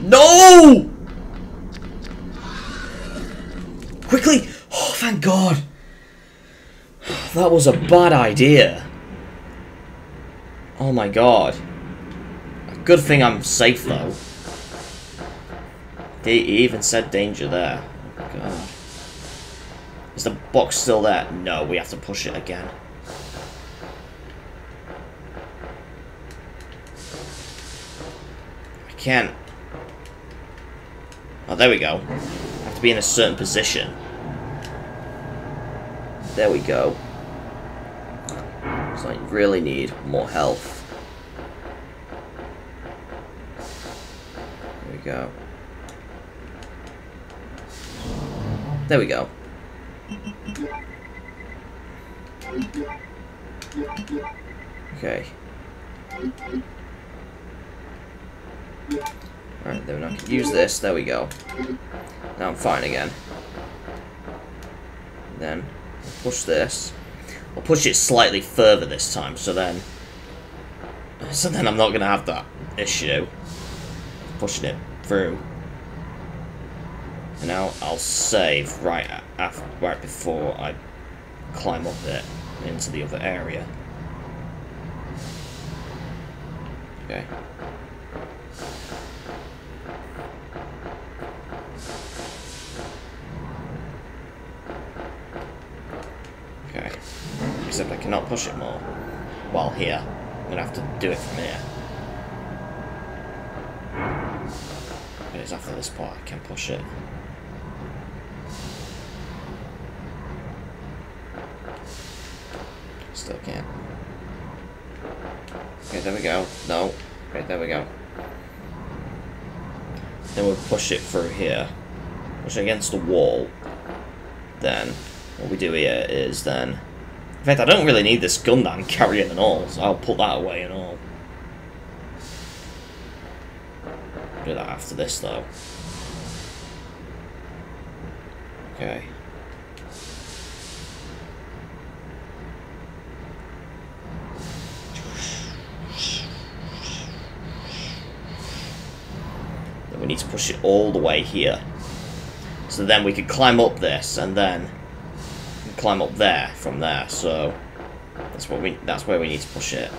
No! Quickly! Oh, thank God! That was a bad idea. Oh my God. Good thing I'm safe though. They even said danger there. Oh God. Is the box still there? No, we have to push it again. I can't. Oh, there we go. I have to be in a certain position. There we go. So I really need more health. There we go. There we go. Okay. Alright, then I can use this. There we go. Now I'm fine again. And then, I'll push this. I'll push it slightly further this time, so then... So then I'm not going to have that issue. Pushing it through. And now I'll save right, after, right before I climb up it into the other area. Okay. Except I cannot push it more while here. I'm gonna have to do it from here. But it's after this part I can push it. Still can't. Okay, there we go. No. Okay, there we go. Then we'll push it through here. Push it against the wall. Then, what we do here is then... In fact, I don't really need this gun that I'm carrying and all, so I'll put that away and all. I'll do that after this, though. Okay. We need to push it all the way here. So then we could climb up this, and then climb up there from there. So that's what we. That's where we need to push it.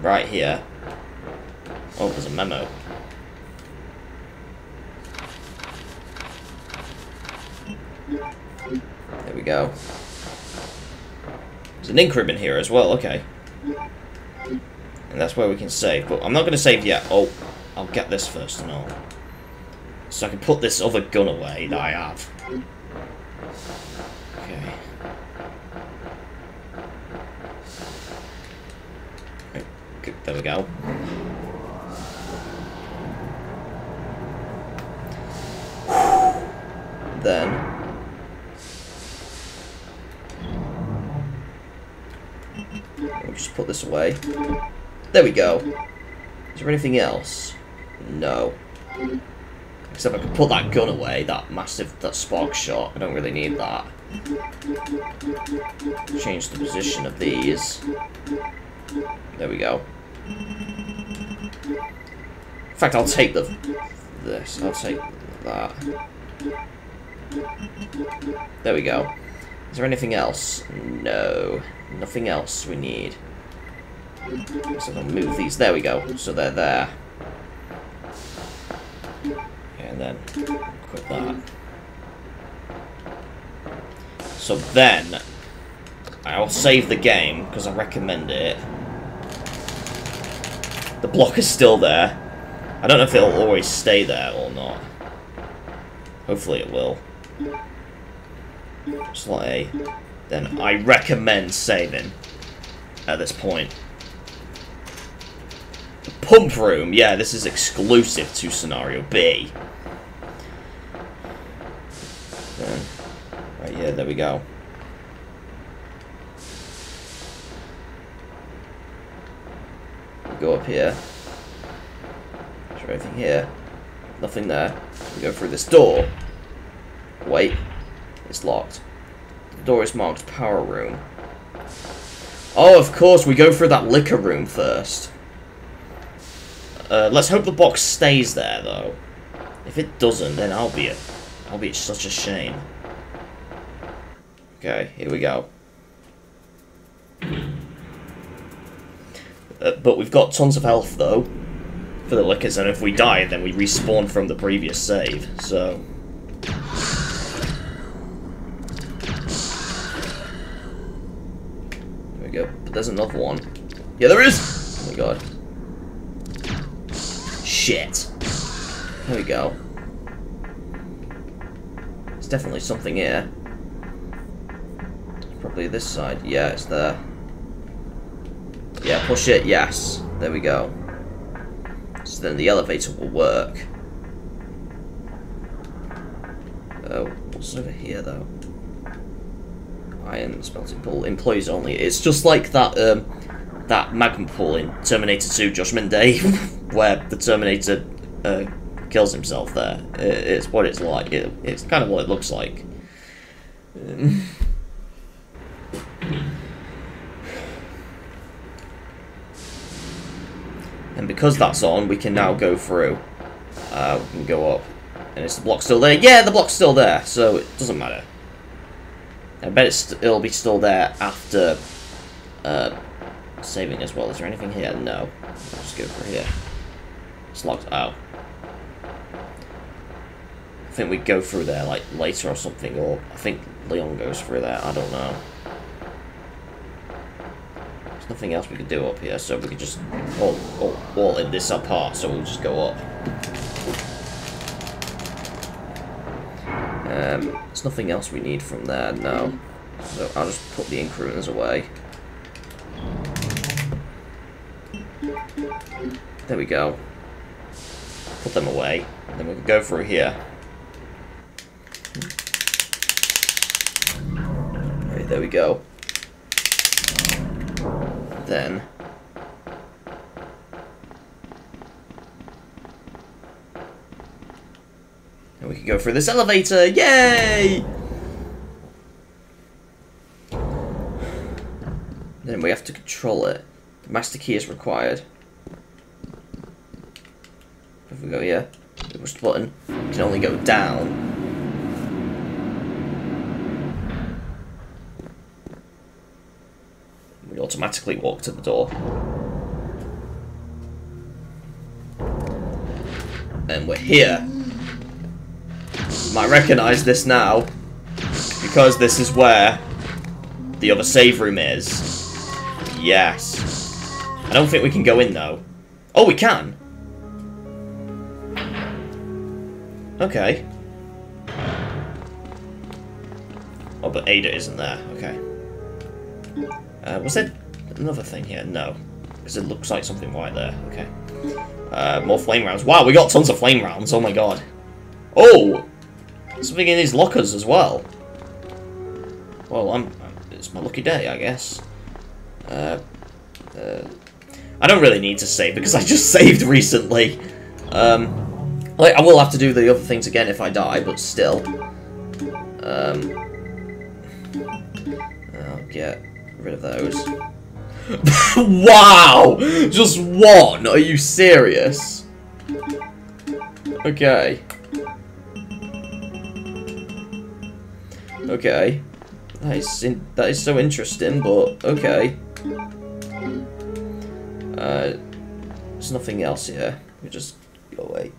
Right here. Oh, there's a memo. There we go. There's an ink ribbon here as well. Okay. And that's where we can save. But I'm not going to save yet. Oh, I'll get this first and all. So I can put this other gun away that I have. Okay. There we go. Then. We'll just put this away. There we go. Is there anything else? No. Except I can put that gun away, that massive, that spark shot. I don't really need that. Change the position of these. There we go. In fact, I'll take the this. I'll take that. There we go. Is there anything else? No. Nothing else we need. So I'll move these. There we go. So they're there. And then quit that. So then I'll save the game because I recommend it. The block is still there. I don't know if it'll always stay there or not. Hopefully it will. Slot A. Then I recommend saving at this point. The pump room. Yeah, this is exclusive to scenario B. Then, right here, there we go. Go up here. Is there anything here? Nothing there. We go through this door. Wait. It's locked. The door is marked power room. Oh, of course, we go through that liquor room first. Uh, let's hope the box stays there, though. If it doesn't, then I'll be a, I'll be such a shame. Okay, here we go. Uh, but we've got tons of health, though, for the liquors, and if we die, then we respawn from the previous save, so... There we go. But there's another one. Yeah, there is! Oh my god. Shit. There we go. There's definitely something here. Probably this side. Yeah, it's there. Yeah, push it, yes. There we go. So then the elevator will work. Oh, what's over here, though? Iron smelting pool. Employees only. It's just like that, um, that magnum pool in Terminator two Judgment Day, where the Terminator uh, kills himself there. It's what it's like. It, it's kind of what it looks like. Um... And because that's on, we can now go through. Uh, we can go up. And is the block still there? Yeah, the block's still there, so it doesn't matter. I bet it's st it'll be still there after uh, saving as well. Is there anything here? No. I'll just go through here. It's locked out. I think we go through there like later or something, or I think Leon goes through there. I don't know. Nothing else we could do up here, so we could just all, all, all in this apart, so we'll just go up. Um, there's nothing else we need from there, no. So I'll just put the ink runes away. There we go. Put them away, and then we can go through here. Right, there we go. Then and we can go through this elevator. Yay! Then we have to control it. The master key is required. If we go here, we push the button, we can only go down. We automatically walk to the door. And we're here. You might recognise this now, because this is where the other save room is. Yes. I don't think we can go in though. Oh, we can! Okay. Oh, but Ada isn't there. Okay. Uh, was there another thing here? No. Because it looks like something right there. Okay. Uh, more flame rounds. Wow, we got tons of flame rounds. Oh my god. Oh! Something in these lockers as well. Well, I'm, I'm, it's my lucky day, I guess. Uh, uh, I don't really need to save because I just saved recently. Um, like, I will have to do the other things again if I die, but still. Um, I'll get rid of those. Wow! Just one? Are you serious? Okay. Okay. That is, in that is so interesting, but okay. Uh, there's nothing else here. We just go away.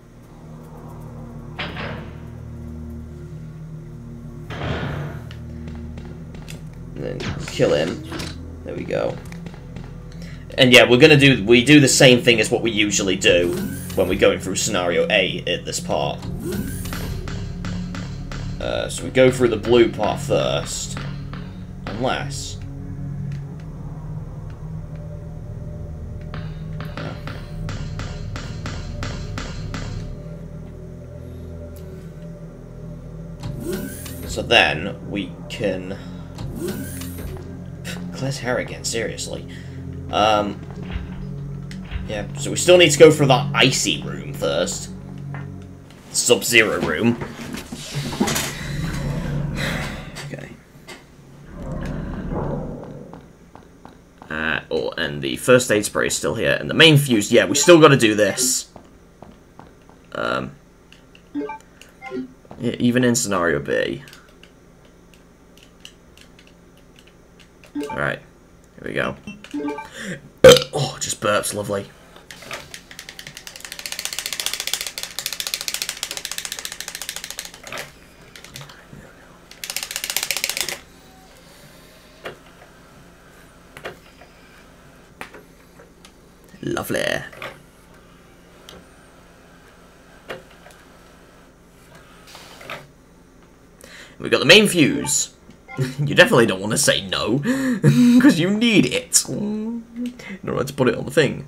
And then kill him. There we go. And yeah, we're gonna do we do the same thing as what we usually do when we're going through scenario A at this part. Uh, so we go through the blue part first, unless. No. So then we can. Claire's hair again, seriously. Um, yeah, so we still need to go through that icy room first. Sub-Zero room. Okay. Uh, oh, and the first aid spray is still here. And the main fuse, yeah, we still gotta do this. Um, yeah, even in scenario B. Alright, here we go. Oh, just burps, lovely. Lovely. We got the main fuse. You definitely don't want to say no, because you need it. In order to put it on the thing.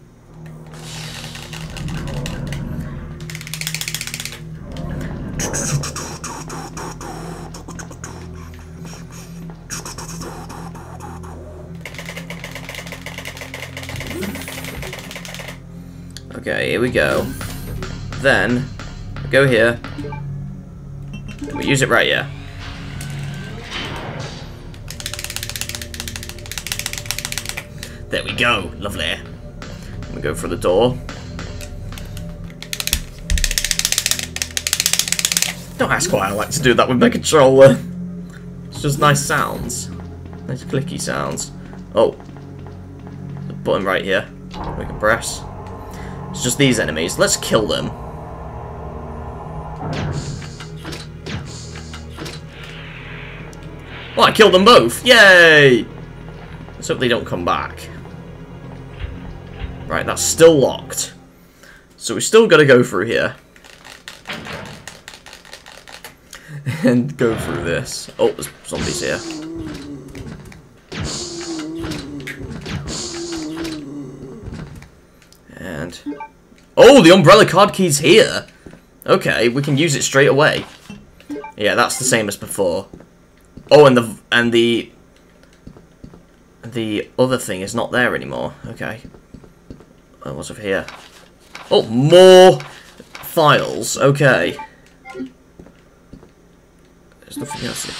Okay, here we go. Then, go here. We use it right here. There we go, lovely. We go for the door. Don't ask why I like to do that with my controller. It's just nice sounds, nice clicky sounds. Oh, the button right here. We can press. It's just these enemies. Let's kill them. Well, I killed them both. Yay! Let's hope they don't come back. Right, that's still locked. So we still gotta go through here. And go through this. Oh, there's zombies here. And... oh, the umbrella card key's here! Okay, we can use it straight away. Yeah, that's the same as before. Oh, and the... and the... the other thing is not there anymore. Okay. Oh, what's over here? Oh, more files. Okay. There's nothing else here.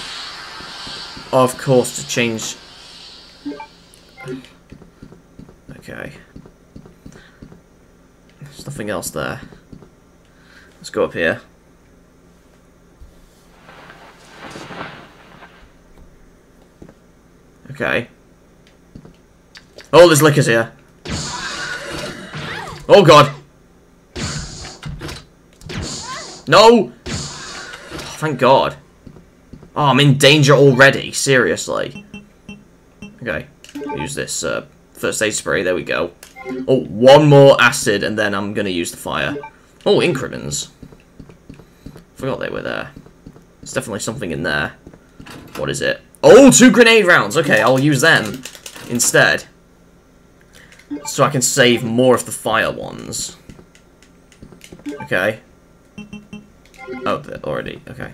Oh, of course, to change. Okay. There's nothing else there. Let's go up here. Okay. Oh, there's liquors here. Oh god. No! Thank god. Oh, I'm in danger already. Seriously. Okay. Use this uh, first aid spray. There we go. Oh, one more acid, and then I'm gonna use the fire. Oh, increments. Forgot they were there. There's definitely something in there. What is it? Oh, two grenade rounds. Okay, I'll use them instead. So I can save more of the fire ones. Okay. Oh, they're already. Okay.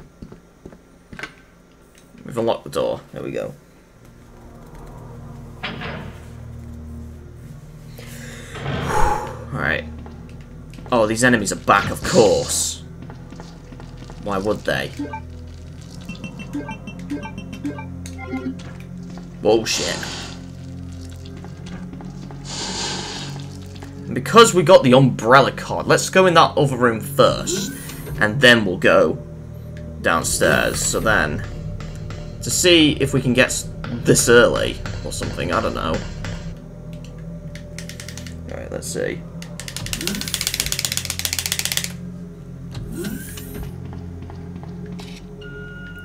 We've unlocked the door. There we go. Alright. Oh, these enemies are back, of course. Why would they? Bullshit. And because we got the umbrella card, let's go in that other room first. And then we'll go downstairs. So then, to see if we can get this early or something, I don't know. Alright, let's see.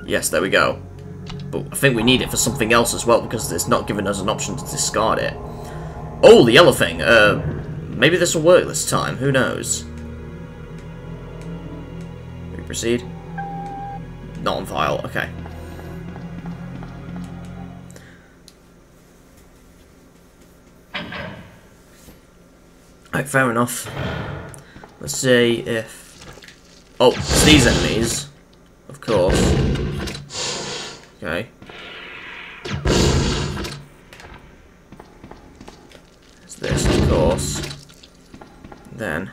Yes, there we go. But I think we need it for something else as well, because it's not giving us an option to discard it. Oh, the yellow thing. Uh, maybe this will work this time. Who knows? We proceed. Not on file. Okay. Alright, fair enough. Let's see if... Oh, it's these enemies. Of course. Okay. It's this, of course. Then...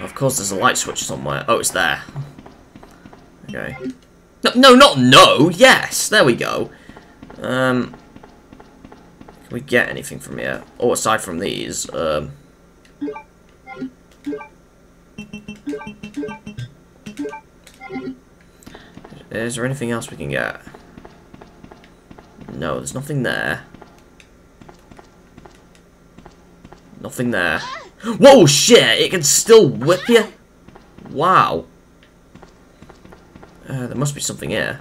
Of course there's a light switch somewhere. Oh, it's there. Okay. No, no, not no! Yes! There we go. Um... Can we get anything from here? Oh, aside from these, um... Is there anything else we can get? No, there's nothing there. Nothing there. Whoa, shit! It can still whip you? Wow. Uh, there must be something here.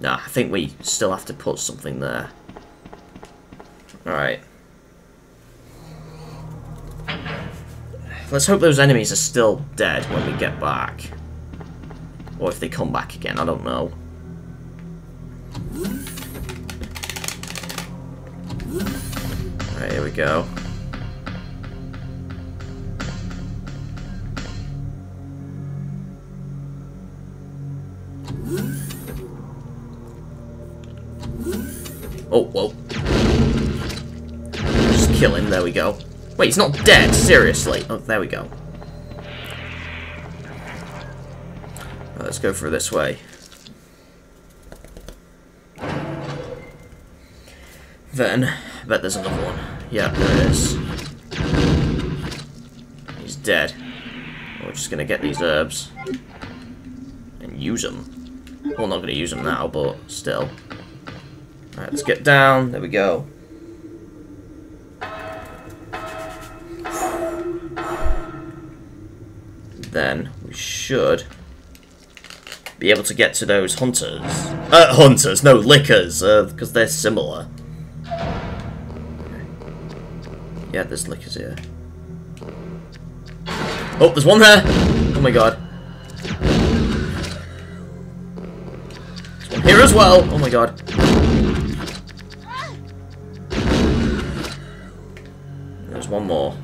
Nah, I think we still have to put something there. Alright. Let's hope those enemies are still dead when we get back. Or if they come back again, I don't know. Alright, here we go. Oh, whoa. Just kill him, there we go. Wait, he's not dead, seriously. Oh, there we go. Let's go through this way. Then, I bet there's another one. Yeah, there it is. He's dead. We're just gonna get these herbs and use them. Well, not gonna use them now, but still. Alright, let's get down. There we go. Then, we should... be able to get to those hunters. Uh, hunters, no, liquors, uh, because they're similar. Yeah, there's liquors here. Oh, there's one there! Oh my god. There's one here as well! Oh my god. There's one more.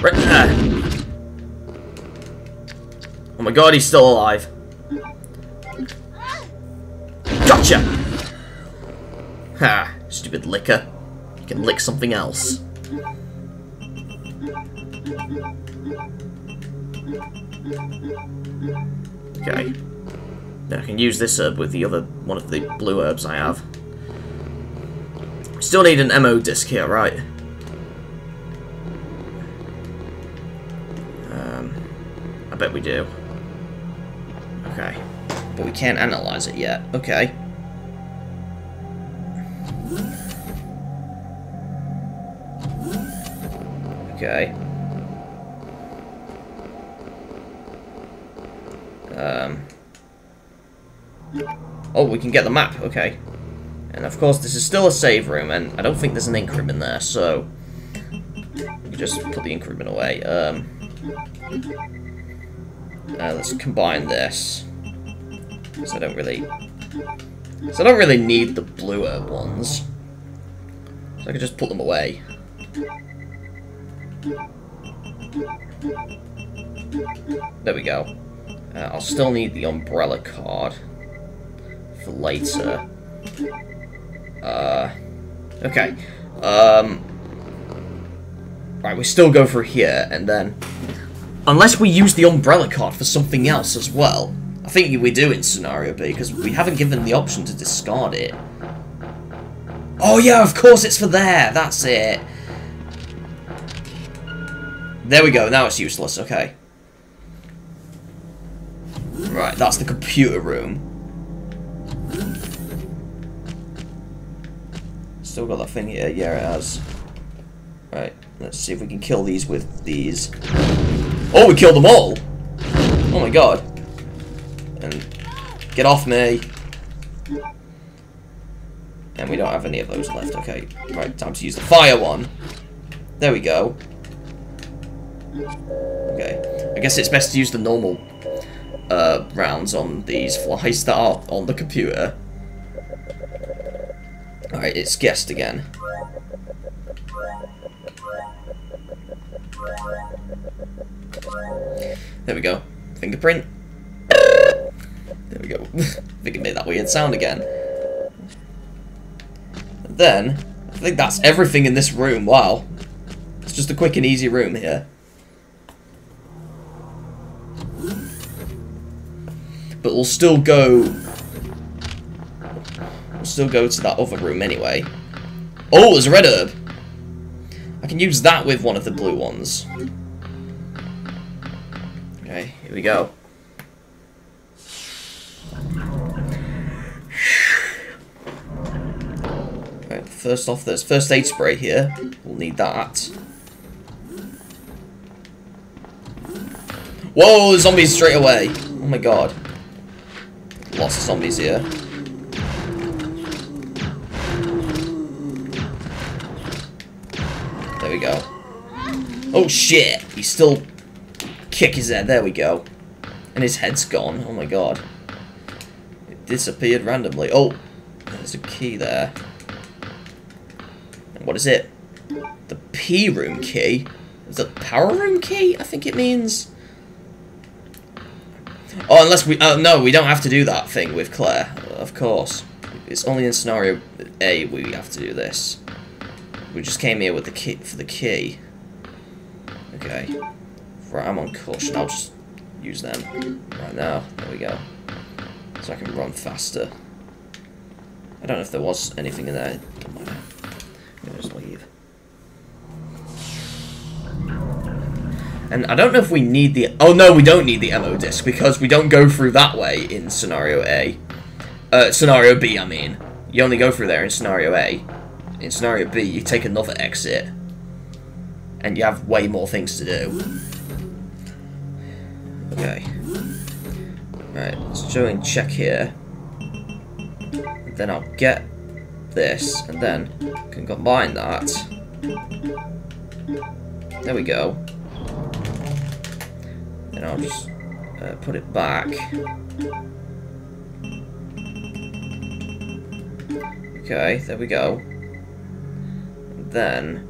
Right there! Oh my god, he's still alive. Gotcha! Ha! Stupid licker. You can lick something else. Okay. Then I can use this herb with the other one of the blue herbs I have. Still need an M O disc here, right? Um. bet we do. Okay. But we can't analyze it yet. Okay. Okay. Um. Oh, we can get the map. Okay. And of course, this is still a save room, and I don't think there's an increment in there, so... we just put the increment away. Um. Uh, let's combine this. So I don't really... So I don't really need the bluer ones. So I can just put them away. There we go. Uh, I'll still need the umbrella card for later. Uh, okay. Um, right, we still go through here, and then... unless we use the umbrella card for something else as well. I think we do in Scenario B, because we haven't given the option to discard it. Oh yeah, of course it's for there! That's it! There we go, now it's useless, okay. Right, that's the computer room. Still got that thing here, yeah it has. Right, let's see if we can kill these with these. Oh, we killed them all! Oh my god. And get off me! And we don't have any of those left, okay. Right, time to use the fire one. There we go. Okay, I guess it's best to use the normal uh, rounds on these flies that are on the computer. Alright, it's guessed again. There we go. Fingerprint. There we go. I think it made that weird sound again. And then, I think that's everything in this room. Wow. It's just a quick and easy room here. But we'll still go... We'll still go to that other room anyway. Oh, there's a red herb! I can use that with one of the blue ones. Okay, here we go. Right, first off, there's first aid spray here. We'll need that. Whoa, zombies straight away! Oh my god. Lots of zombies here. There we go. Oh shit! He's still... kick his head, there we go. And his head's gone, oh my god. It disappeared randomly. Oh, there's a key there. And what is it? The P room key? Is it the power room key? I think it means... oh, unless we... oh, no, we don't have to do that thing with Claire. Of course. It's only in Scenario A we have to do this. We just came here with the key for the key. Okay. Right, I'm on caution. I'll just use them right now. There we go. So I can run faster. I don't know if there was anything in there. It doesn't matter. I'm gonna just leave. And I don't know if we need the... oh no, we don't need the ammo disc because we don't go through that way in Scenario A. Uh, Scenario B, I mean. You only go through there in Scenario A. In Scenario B, you take another exit. And you have way more things to do. Okay. Right, let's go and check here. And then I'll get this, and then I can combine that. There we go. And I'll just uh, put it back. Okay, there we go. And then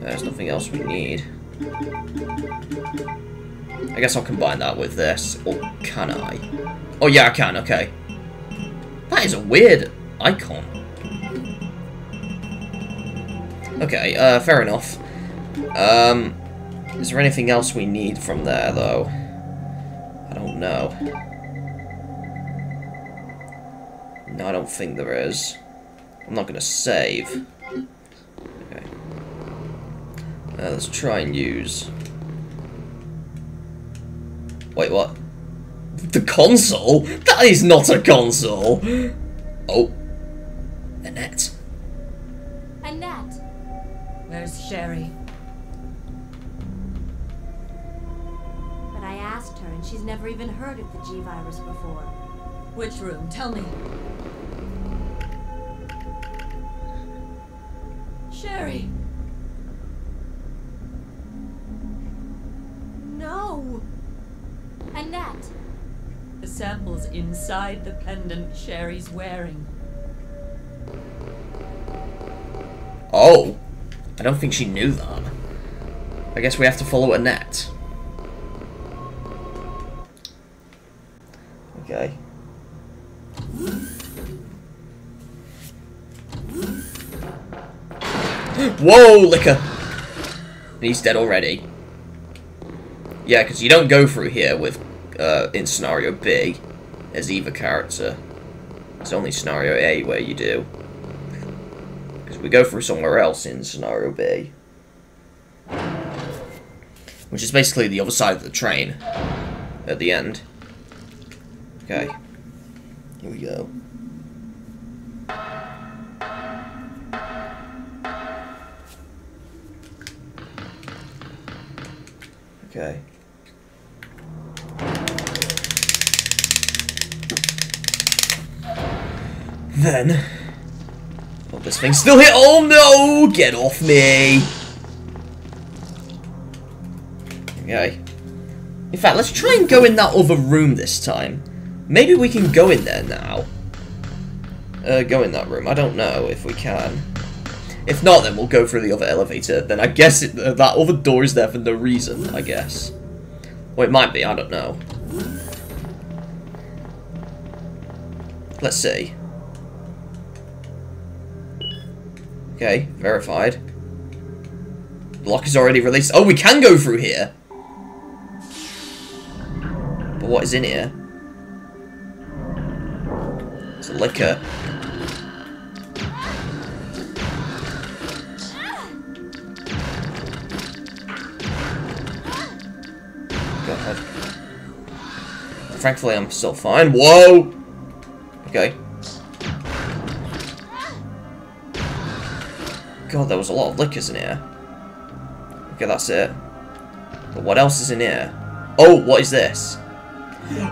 there's nothing else we need. I guess I'll combine that with this, or can I? Oh yeah, I can, okay. That is a weird icon. Okay, uh, fair enough. Um, is there anything else we need from there, though? I don't know. No, I don't think there is. I'm not gonna save. Okay. Uh, let's try and use Wait, what? The console? That is not a console! Oh. Annette. Annette. Where's Sherry? But I asked her and she's never even heard of the G virus before. Which room? Tell me. Sherry. No. Annette. The sample's inside the pendant Sherry's wearing. Oh. I don't think she knew that. I guess we have to follow Annette. Okay. Whoa, liquor! And he's dead already. Yeah, because you don't go through here with, uh, in scenario B, as either character. It's only scenario A where you do. Because we go through somewhere else in scenario B. Which is basically the other side of the train. At the end. Okay. Here we go. Okay. Then... Oh, this thing's still here! Oh no! Get off me! Okay. In fact, let's try and go in that other room this time. Maybe we can go in there now. Uh, go in that room. I don't know if we can. If not, then we'll go through the other elevator. Then I guess it, uh, that other door is there for no reason, I guess. Well, it might be. I don't know. Let's see. Okay, verified. The lock is already released. Oh, we can go through here! But what is in here? It's a liquor. God. Thankfully, I'm still fine. Whoa! Okay. God, there was a lot of liquors in here. Okay, that's it. But what else is in here? Oh, what is this?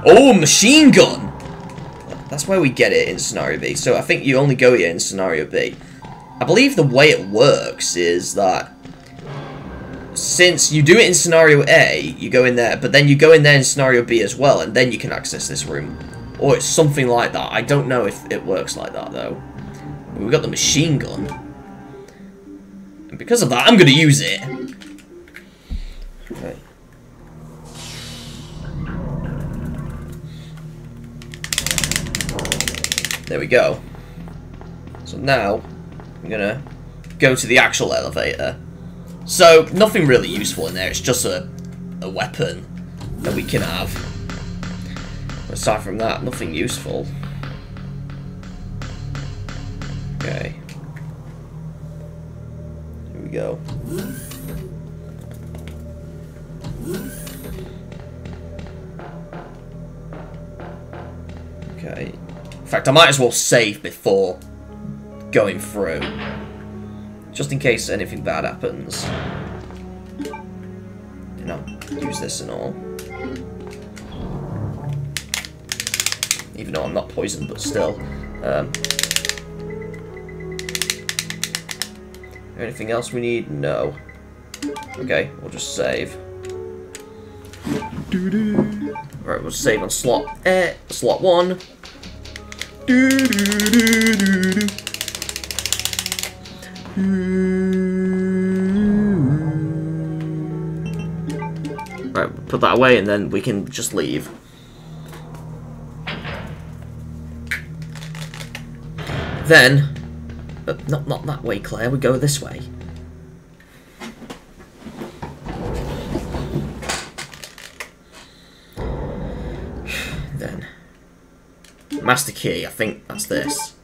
Oh, machine gun! That's where we get it in scenario B. So I think you only go here in scenario B. I believe the way it works is that since you do it in scenario A, you go in there, but then you go in there in scenario B as well, and then you can access this room. Or it's something like that. I don't know if it works like that, though. We've got the machine gun. And because of that, I'm going to use it. Right. There we go. So now, I'm gonna go to the actual elevator. So, nothing really useful in there, it's just a, a weapon that we can have. But aside from that, nothing useful. Okay. Here we go. Okay. In fact, I might as well save before going through. Just in case anything bad happens. You know, use this and all. Even though I'm not poisoned, but still. Um, anything else we need? No. Okay, we'll just save. Alright, we'll save on slot, eh, slot one. Do, do, do, do, do. Right, we'll put that away and then we can just leave. Then, but not not that way, Claire. We go this way. Master key, I think that's this.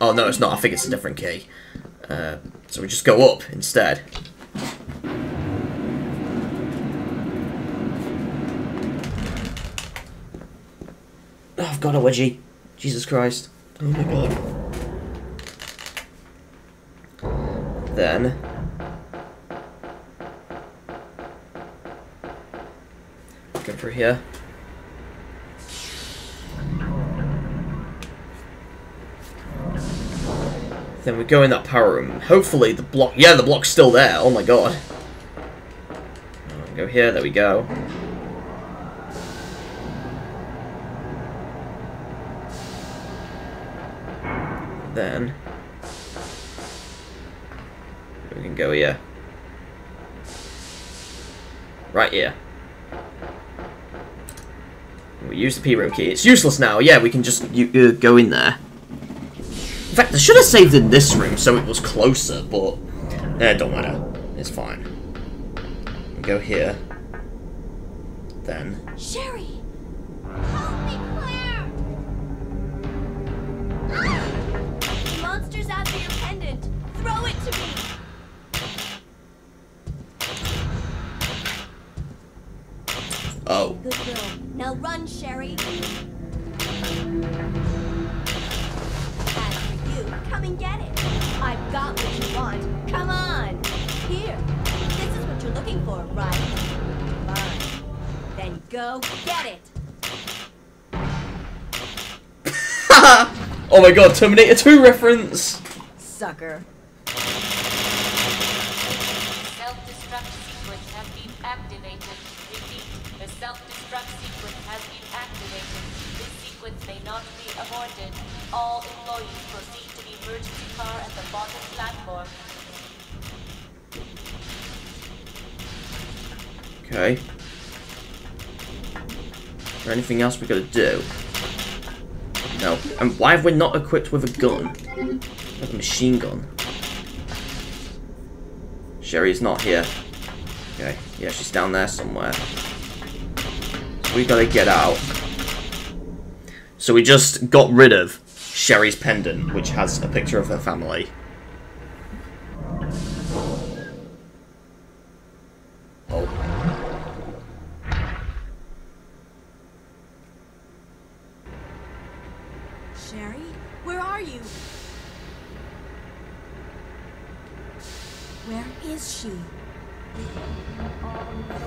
Oh no, it's not. I think it's a different key. Uh, so we just go up instead. I've got a wedgie. Jesus Christ. Oh my god. Then... go through here. Then we go in that power room. Hopefully the block... yeah, the block's still there. Oh my god. Go here. There we go. Then... we can go here. Right here. We use the P room key. It's useless now. Yeah, we can just you, uh, go in there. In fact, I should have saved in this room so it was closer, but eh, don't matter. It's fine. We'll go here. Then. Sherry, help me, Claire! Ah! The monster's at the pendant. Throw it to me. Oh. Good girl. Now run, Sherry. As for you, come and get it. I've got what you want. Come on. Here. This is what you're looking for, right? Fine. Then go get it. Oh my god, Terminator two reference. Sucker. All employees proceed to the emergency car at the bottom platform. Okay. Is there anything else we gotta do? No. And why have we not equipped with a gun? Like a machine gun. Sherry's not here. Okay. Yeah, she's down there somewhere. So we gotta get out. So we just got rid of Sherry's pendant, which has a picture of her family. Oh. Sherry, where are you? Where is she?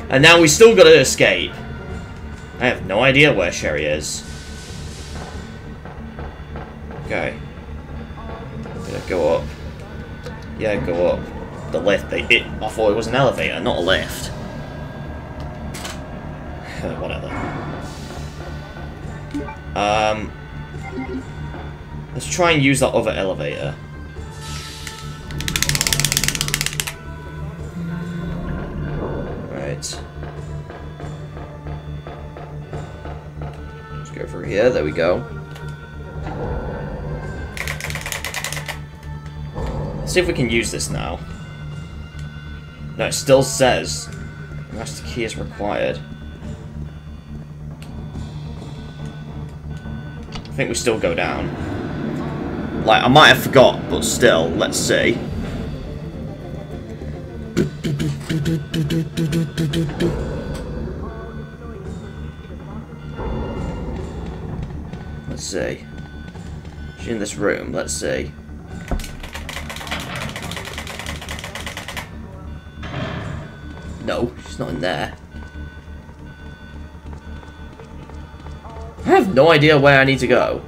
And now we still gotta escape. I have no idea where Sherry is. Okay. Yeah, go up. Yeah, go up. The lift. They it. I thought it was an elevator, not a lift. Whatever. Um. Let's try and use that other elevator. Right. Let's go through here. There we go. See if we can use this now. No, it still says master key is required. I think we still go down. Like, I might have forgot, but still, let's see. Let's see. She's in this room, let's see. No, she's not in there. I have no idea where I need to go.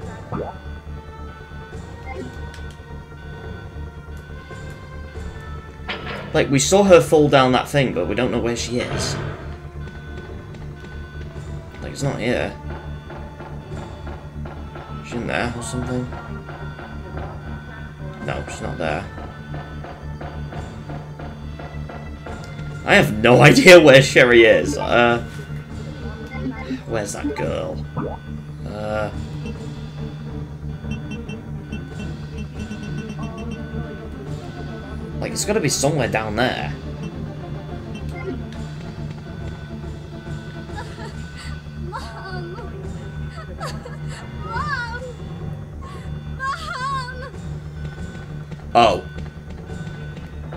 Like, we saw her fall down that thing, but we don't know where she is. Like, it's not here. She's in there or something. No, she's not there. I have no idea where Sherry is. Uh, where's that girl? Uh, like, it's got to be somewhere down there. Mom. Mom. Mom. Oh,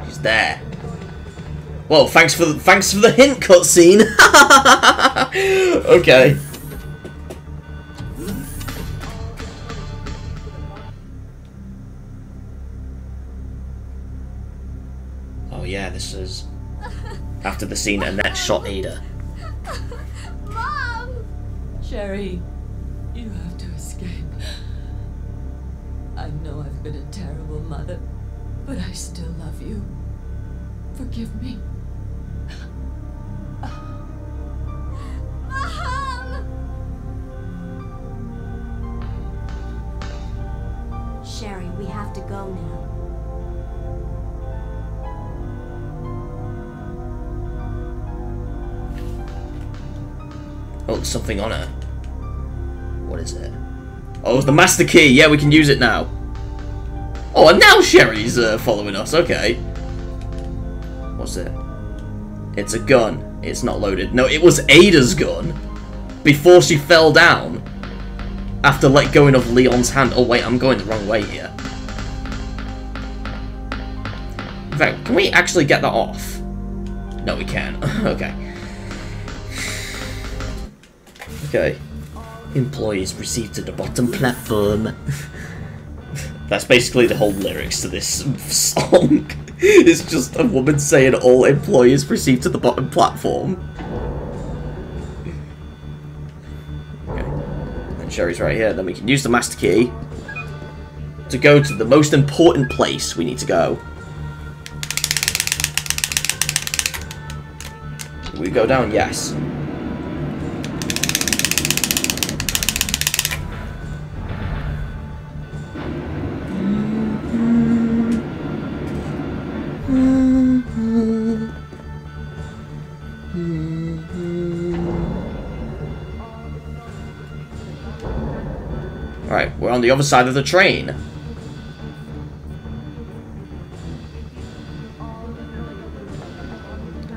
she's there. Well, thanks for the, thanks for the hint cutscene. Okay. yeah, this is after the scene Annette shot Ada. Mom! Sherry, you have to escape. I know I've been a terrible mother, but I still love you. Forgive me. Mom! Sherry, we have to go now. Oh, something on her. What is it? Oh, it's the master key. Yeah, we can use it now. Oh, and now Sherry's uh, following us. Okay. What's it? It's a gun. It's not loaded. No, it was Ada's gun. Before she fell down. After let going of Leon's hand. Oh, wait, I'm going the wrong way here. In fact, can we actually get that off? No, we can't. Okay. Okay. Employees proceed to the bottom platform. That's basically the whole lyrics to this song. It's just a woman saying all employees proceed to the bottom platform. Okay. And Sherry's right here. Then we can use the master key to go to the most important place we need to go. We go down, yes. Alright, we're on the other side of the train.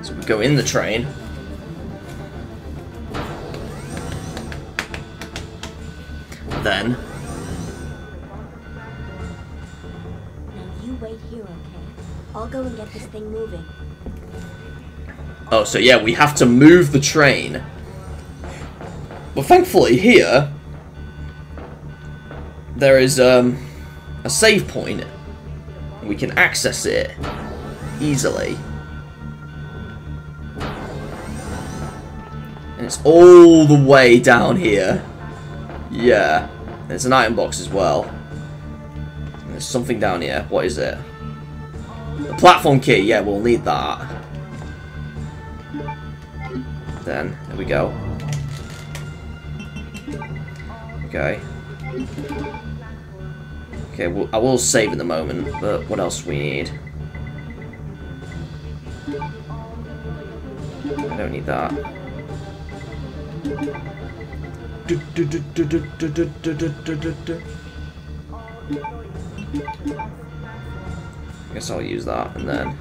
So we go in the train. Then. Now you wait here, okay? I'll go and get this thing moving. Oh, so yeah, we have to move the train. Well, thankfully here there is um, a save point. We can access it easily. And it's all the way down here. Yeah. There's an item box as well. And there's something down here. What is it? The platform key. Yeah, we'll need that. Then, there we go. Okay. Okay, well, I will save in the moment, but what else we need? I don't need that. I guess I'll use that, and then...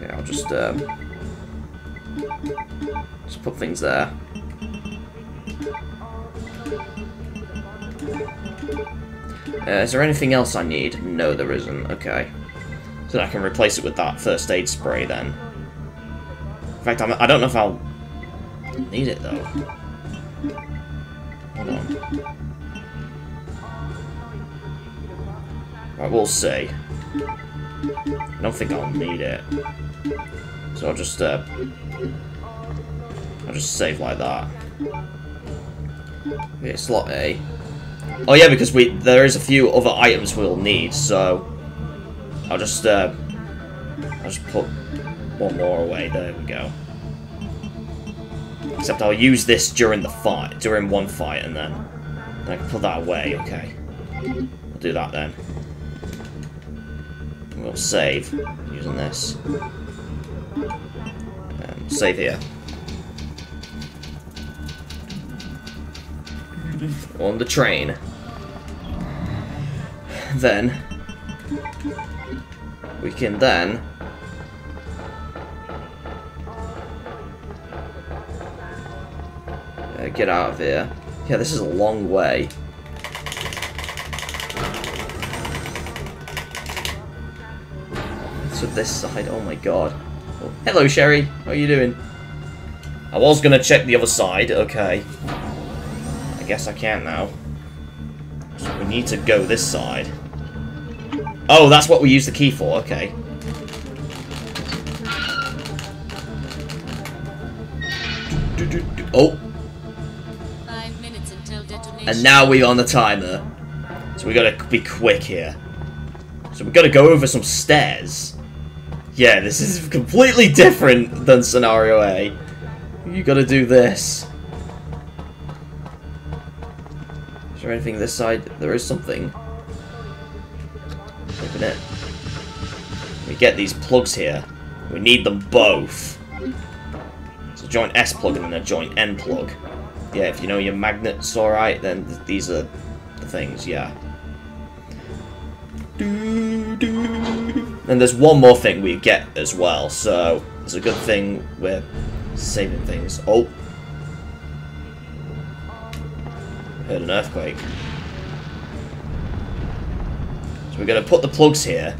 Okay, I'll just, um... just put things there. Uh, is there anything else I need? No, there isn't. Okay. So I can replace it with that first aid spray then. In fact, I'm, I don't know if I'll need it though. Hold on. Right, we'll see. I don't think I'll need it. So I'll just, uh, I'll just save like that. Okay, slot A. Oh yeah, because we there is a few other items we'll need, so I'll just, uh, I'll just put one more away. There we go. Except I'll use this during the fight, during one fight, and then, then I can put that away. Okay, I'll do that then. We'll save using this. Um, save here. On the train. Then we can then uh, get out of here. Yeah, this is a long way. So this side, oh my god. Hello, Sherry. How are you doing? I was gonna check the other side. Okay. I guess I can now. So we need to go this side. Oh, that's what we use the key for, okay. Do, do, do. Oh. Five minutes until detonation. And now we're on the timer. So we gotta be quick here. So we gotta go over some stairs. Yeah, this is completely different than scenario A. You gotta do this. Is there anything this side? There is something. Open it. We get these plugs here. We need them both. It's a joint S plug and then a joint N plug. Yeah, if you know your magnet's alright, then th these are the things, yeah. And there's one more thing we get as well, so it's a good thing we're saving things. Oh. Heard an earthquake. So we're going to put the plugs here.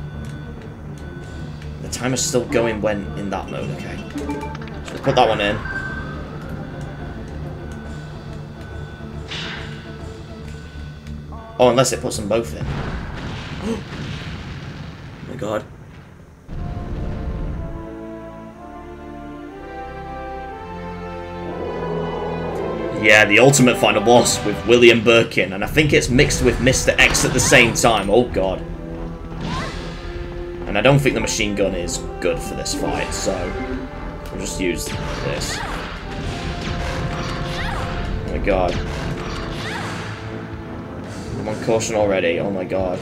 The timer's still going when in that mode, okay. So we'll put that one in. Oh, unless it puts them both in. Oh my god. Yeah, the ultimate final boss with William Birkin, and I think it's mixed with Mister X at the same time. Oh god. And I don't think the machine gun is good for this fight, so we'll just use this. Oh my god. I'm on caution already. Oh my god.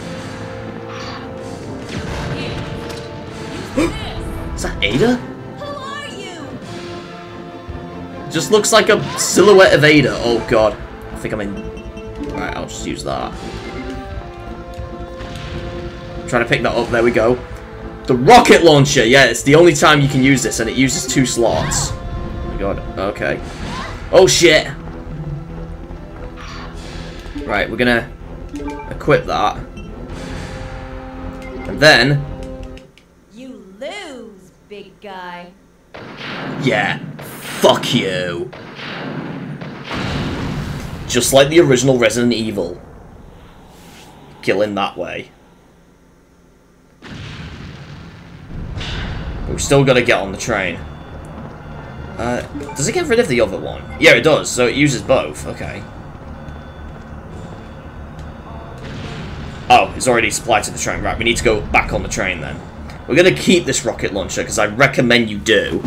Is that Ada? Who are you? Just looks like a silhouette of Ada. Oh god. I think I'm in. Alright, I'll just use that. I'm trying to pick that up. There we go. The rocket launcher. Yeah, it's the only time you can use this, and it uses two slots. Oh my god. Okay. Oh shit. Right, we're gonna equip that. And then you lose, big guy. Yeah. Fuck you. Just like the original Resident Evil. Kill him that way. But we've still gotta get on the train. Uh does it get rid of the other one? Yeah, it does, so it uses both, okay. Oh, it's already supplied to the train. Right, we need to go back on the train then. We're going to keep this rocket launcher, because I recommend you do.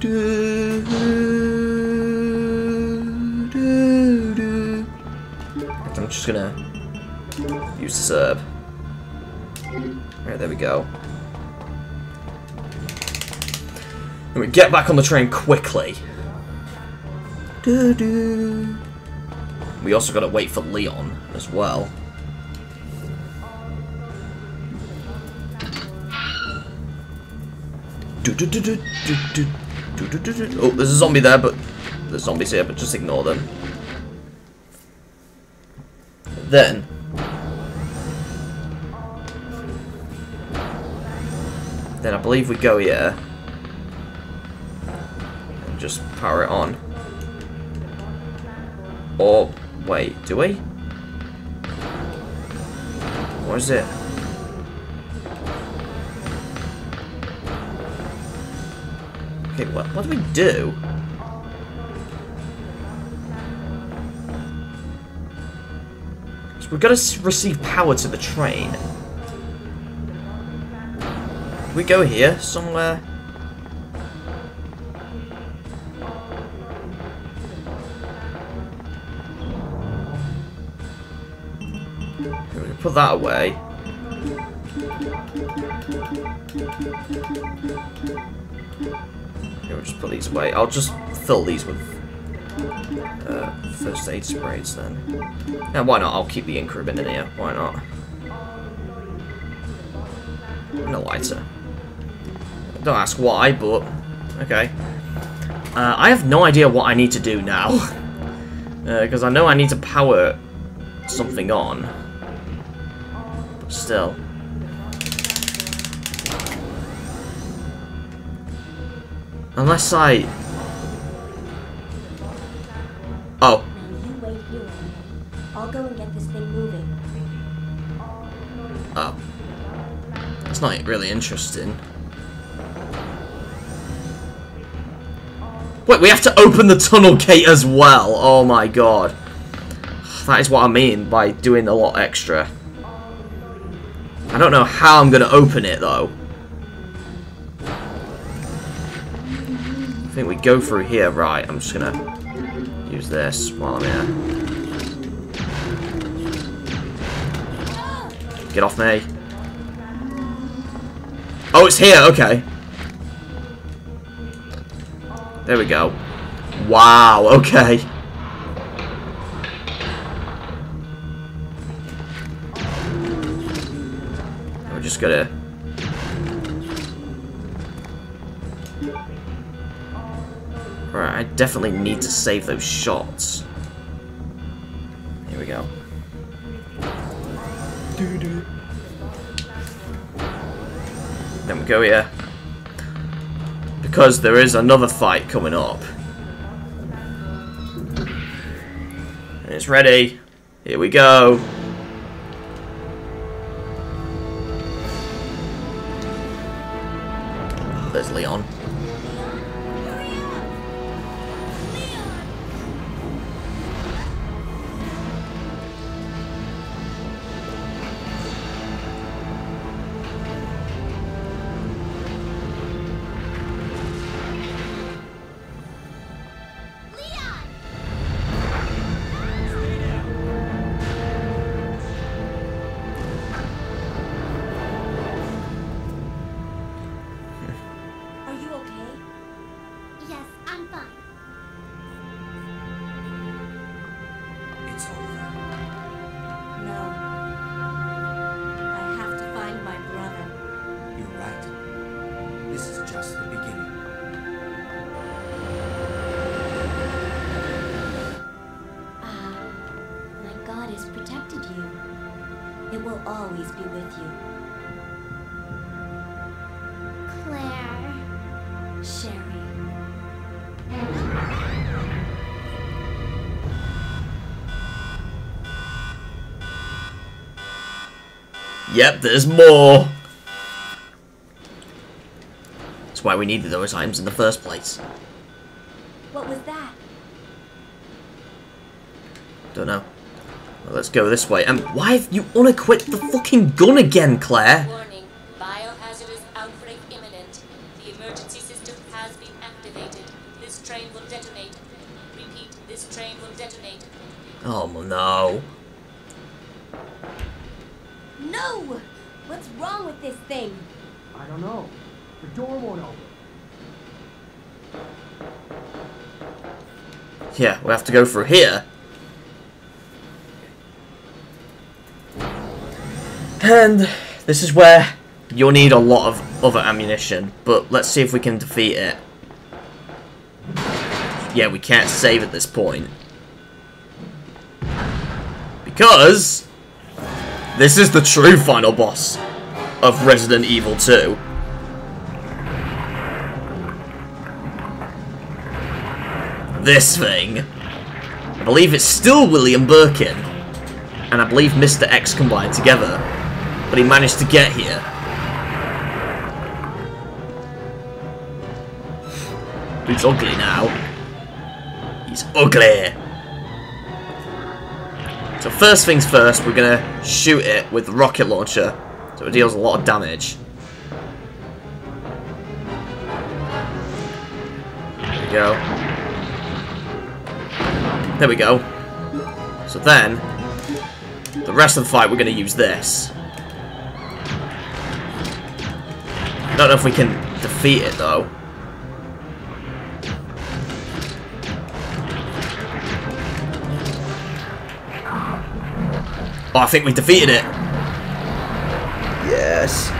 Do, do, do. I'm just going to use the herb. Right, there we go. And we get back on the train quickly. Do, do. We also gotta wait for Leon as well. Oh, there's a zombie there, but there's zombies here, but just ignore them. Then Then I believe we go here and just power it on. Or wait, do we? What is it? Okay, what, what do we do? So we've got to receive power to the train. Do we go here somewhere? Put that away. Here, we'll just put these away. I'll just fill these with uh, first aid sprays then. Now, why not? I'll keep the ink ribbon in here. Why not? And a lighter. Don't ask why, but okay. Uh, I have no idea what I need to do now because uh, I know I need to power something on. Still. Unless I... Oh. Now you wait here. I'll go and get this thing moving. Oh. That's not really interesting. Wait, we have to open the tunnel gate as well. Oh my god. That is what I mean by doing a lot extra. I don't know how I'm going to open it though. I think we go through here. Right, I'm just going to use this while I'm here. Get off me. Oh, it's here. Okay. There we go. Wow, okay. We're just gonna... Alright, I definitely need to save those shots. Here we go. Then we go here. Because there is another fight coming up. And it's ready. Here we go. There's Leon. Yep, there's more! That's why we needed those items in the first place. What was that? Don't know. Well, let's go this way. And um, why have you unequipped the fucking gun again, Claire? Warning. Biohazardous outbreak imminent. The emergency system has been activated. This train will detonate. Repeat, this train will detonate. Oh, no. No! What's wrong with this thing? I don't know. The door won't open. Yeah, we'll have to go through here. And this is where you'll need a lot of other ammunition, but let's see if we can defeat it. Yeah, we can't save at this point. Because... this is the true final boss of Resident Evil two. This thing. I believe it's still William Birkin. And I believe Mister X combined together. But he managed to get here. He's ugly now. He's ugly. So first things first, we're going to shoot it with the rocket launcher, so it deals a lot of damage. There we go. There we go. So then, the rest of the fight, we're going to use this. I don't know if we can defeat it, though. Oh, I think we defeated it. Yes.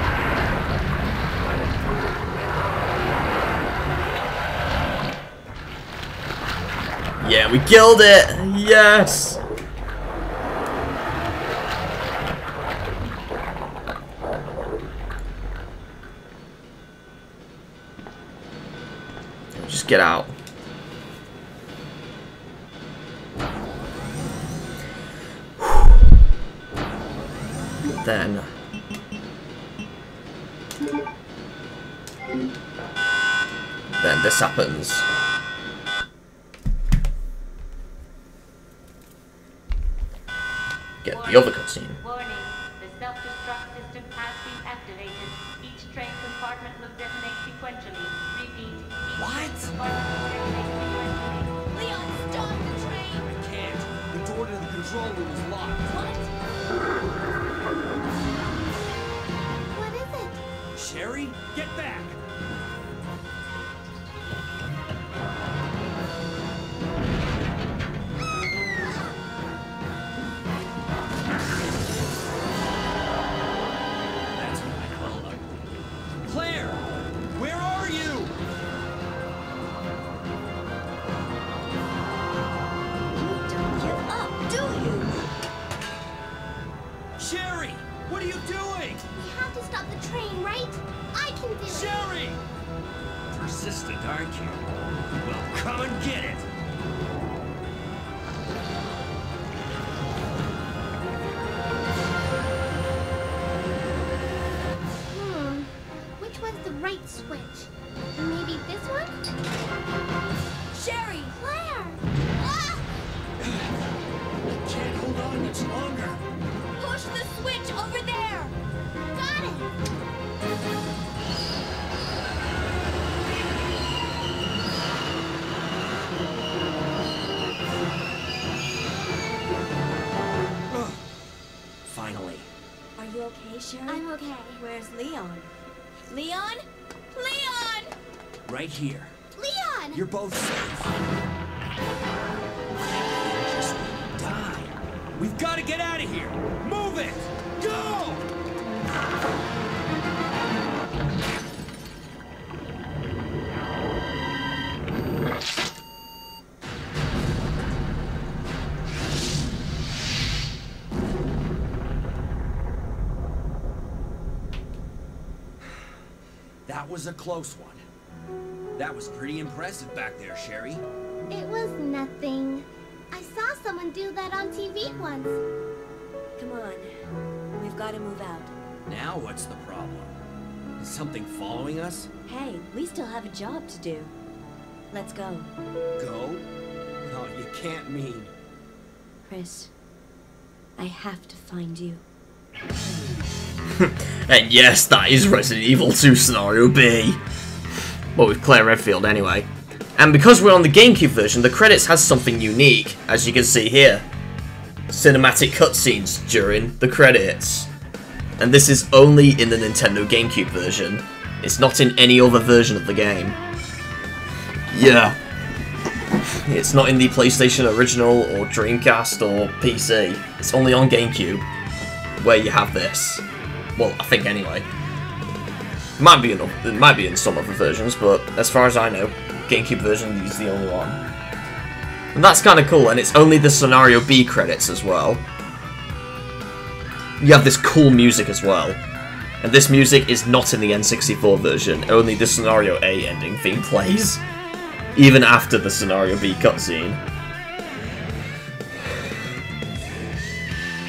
Yeah, we killed it. Yes. Just get out. then. Then this happens. Get warning, the other cutscene. Warning, the self-destruct system has been activated. Each train compartment will detonate sequentially. Repeat. Each what? Sequentially. Leon, stop the train! I can't. The door to the control room is locked. What? What is it? Sherry, get back! I'm okay. Where's Leon? Leon? Leon! Right here. Leon! You're both safe. You just die. We've got to get out of here. Move it! Go! That was a close one. That was pretty impressive back there, Sherry. It was nothing. I saw someone do that on T V once. Come on. We've got to move out. Now what's the problem? Is something following us? Hey, we still have a job to do. Let's go. Go? No, you can't mean. Chris, I have to find you. And yes, that is Resident Evil two Scenario B. Well, with Claire Redfield anyway. And because we're on the GameCube version, the credits has something unique, as you can see here. Cinematic cutscenes during the credits. And this is only in the Nintendo GameCube version. It's not in any other version of the game. Yeah. It's not in the PlayStation original, or Dreamcast, or P C. It's only on GameCube, where you have this. Well, I think anyway. Might be in, it might be in some other versions, but as far as I know, GameCube version is the only one. And that's kind of cool, and it's only the Scenario B credits as well. You have this cool music as well. And this music is not in the N sixty-four version, only the Scenario A ending theme plays. Even after the Scenario B cutscene.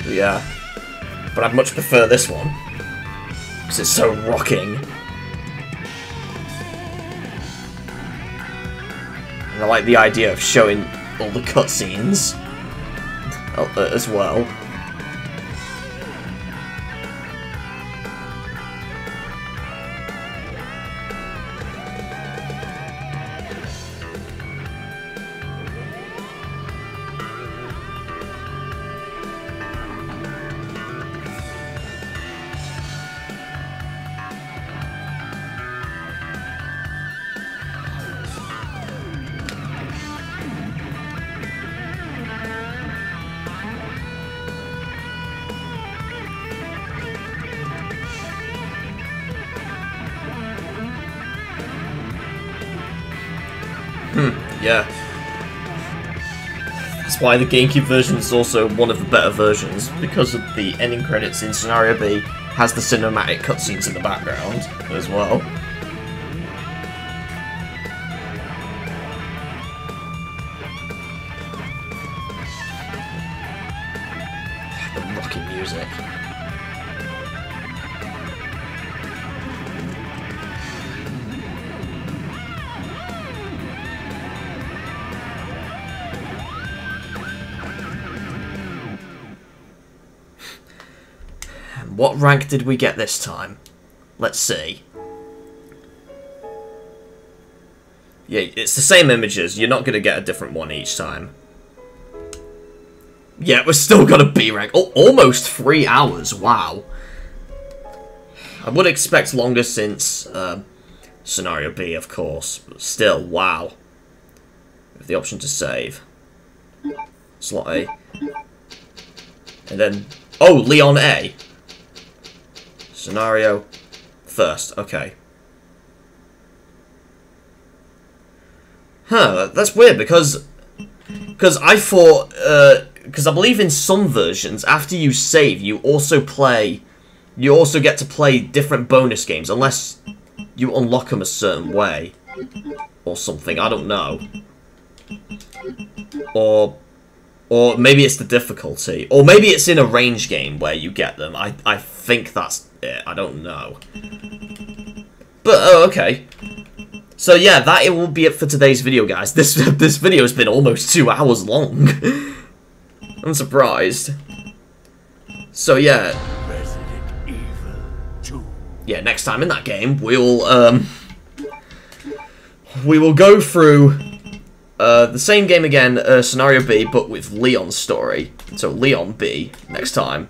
Yeah. But I'd much prefer this one. Because it's so rocking. And I like the idea of showing all the cutscenes as well. Yeah. That's why the GameCube version is also one of the better versions, because of the ending credits in Scenario B has the cinematic cutscenes in the background as well. The rocking music. What rank did we get this time? Let's see. Yeah, it's the same images. You're not going to get a different one each time. Yeah, we're still got a B rank. Oh, almost three hours. Wow. I would expect longer since uh, Scenario B, of course. But still, wow. With the option to save. Slot A. And then... Oh, Leon A. Scenario first. Okay. Huh, that's weird because... Because I thought... Uh, Because I believe in some versions, after you save, you also play... You also get to play different bonus games, unless you unlock them a certain way. Or something, I don't know. Or... Or maybe it's the difficulty. Or maybe it's in a range game where you get them. I, I think that's it, I don't know. But, oh, okay. So yeah, that it will be it for today's video, guys. This, this video has been almost two hours long. I'm surprised. So yeah. Resident Evil two. Yeah, next time in that game, we'll um, we will go through uh, the same game again, uh, Scenario B, but with Leon's story. So Leon B next time.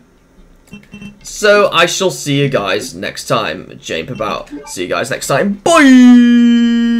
So I shall see you guys next time. Jane Pabout. See you guys next time. Bye.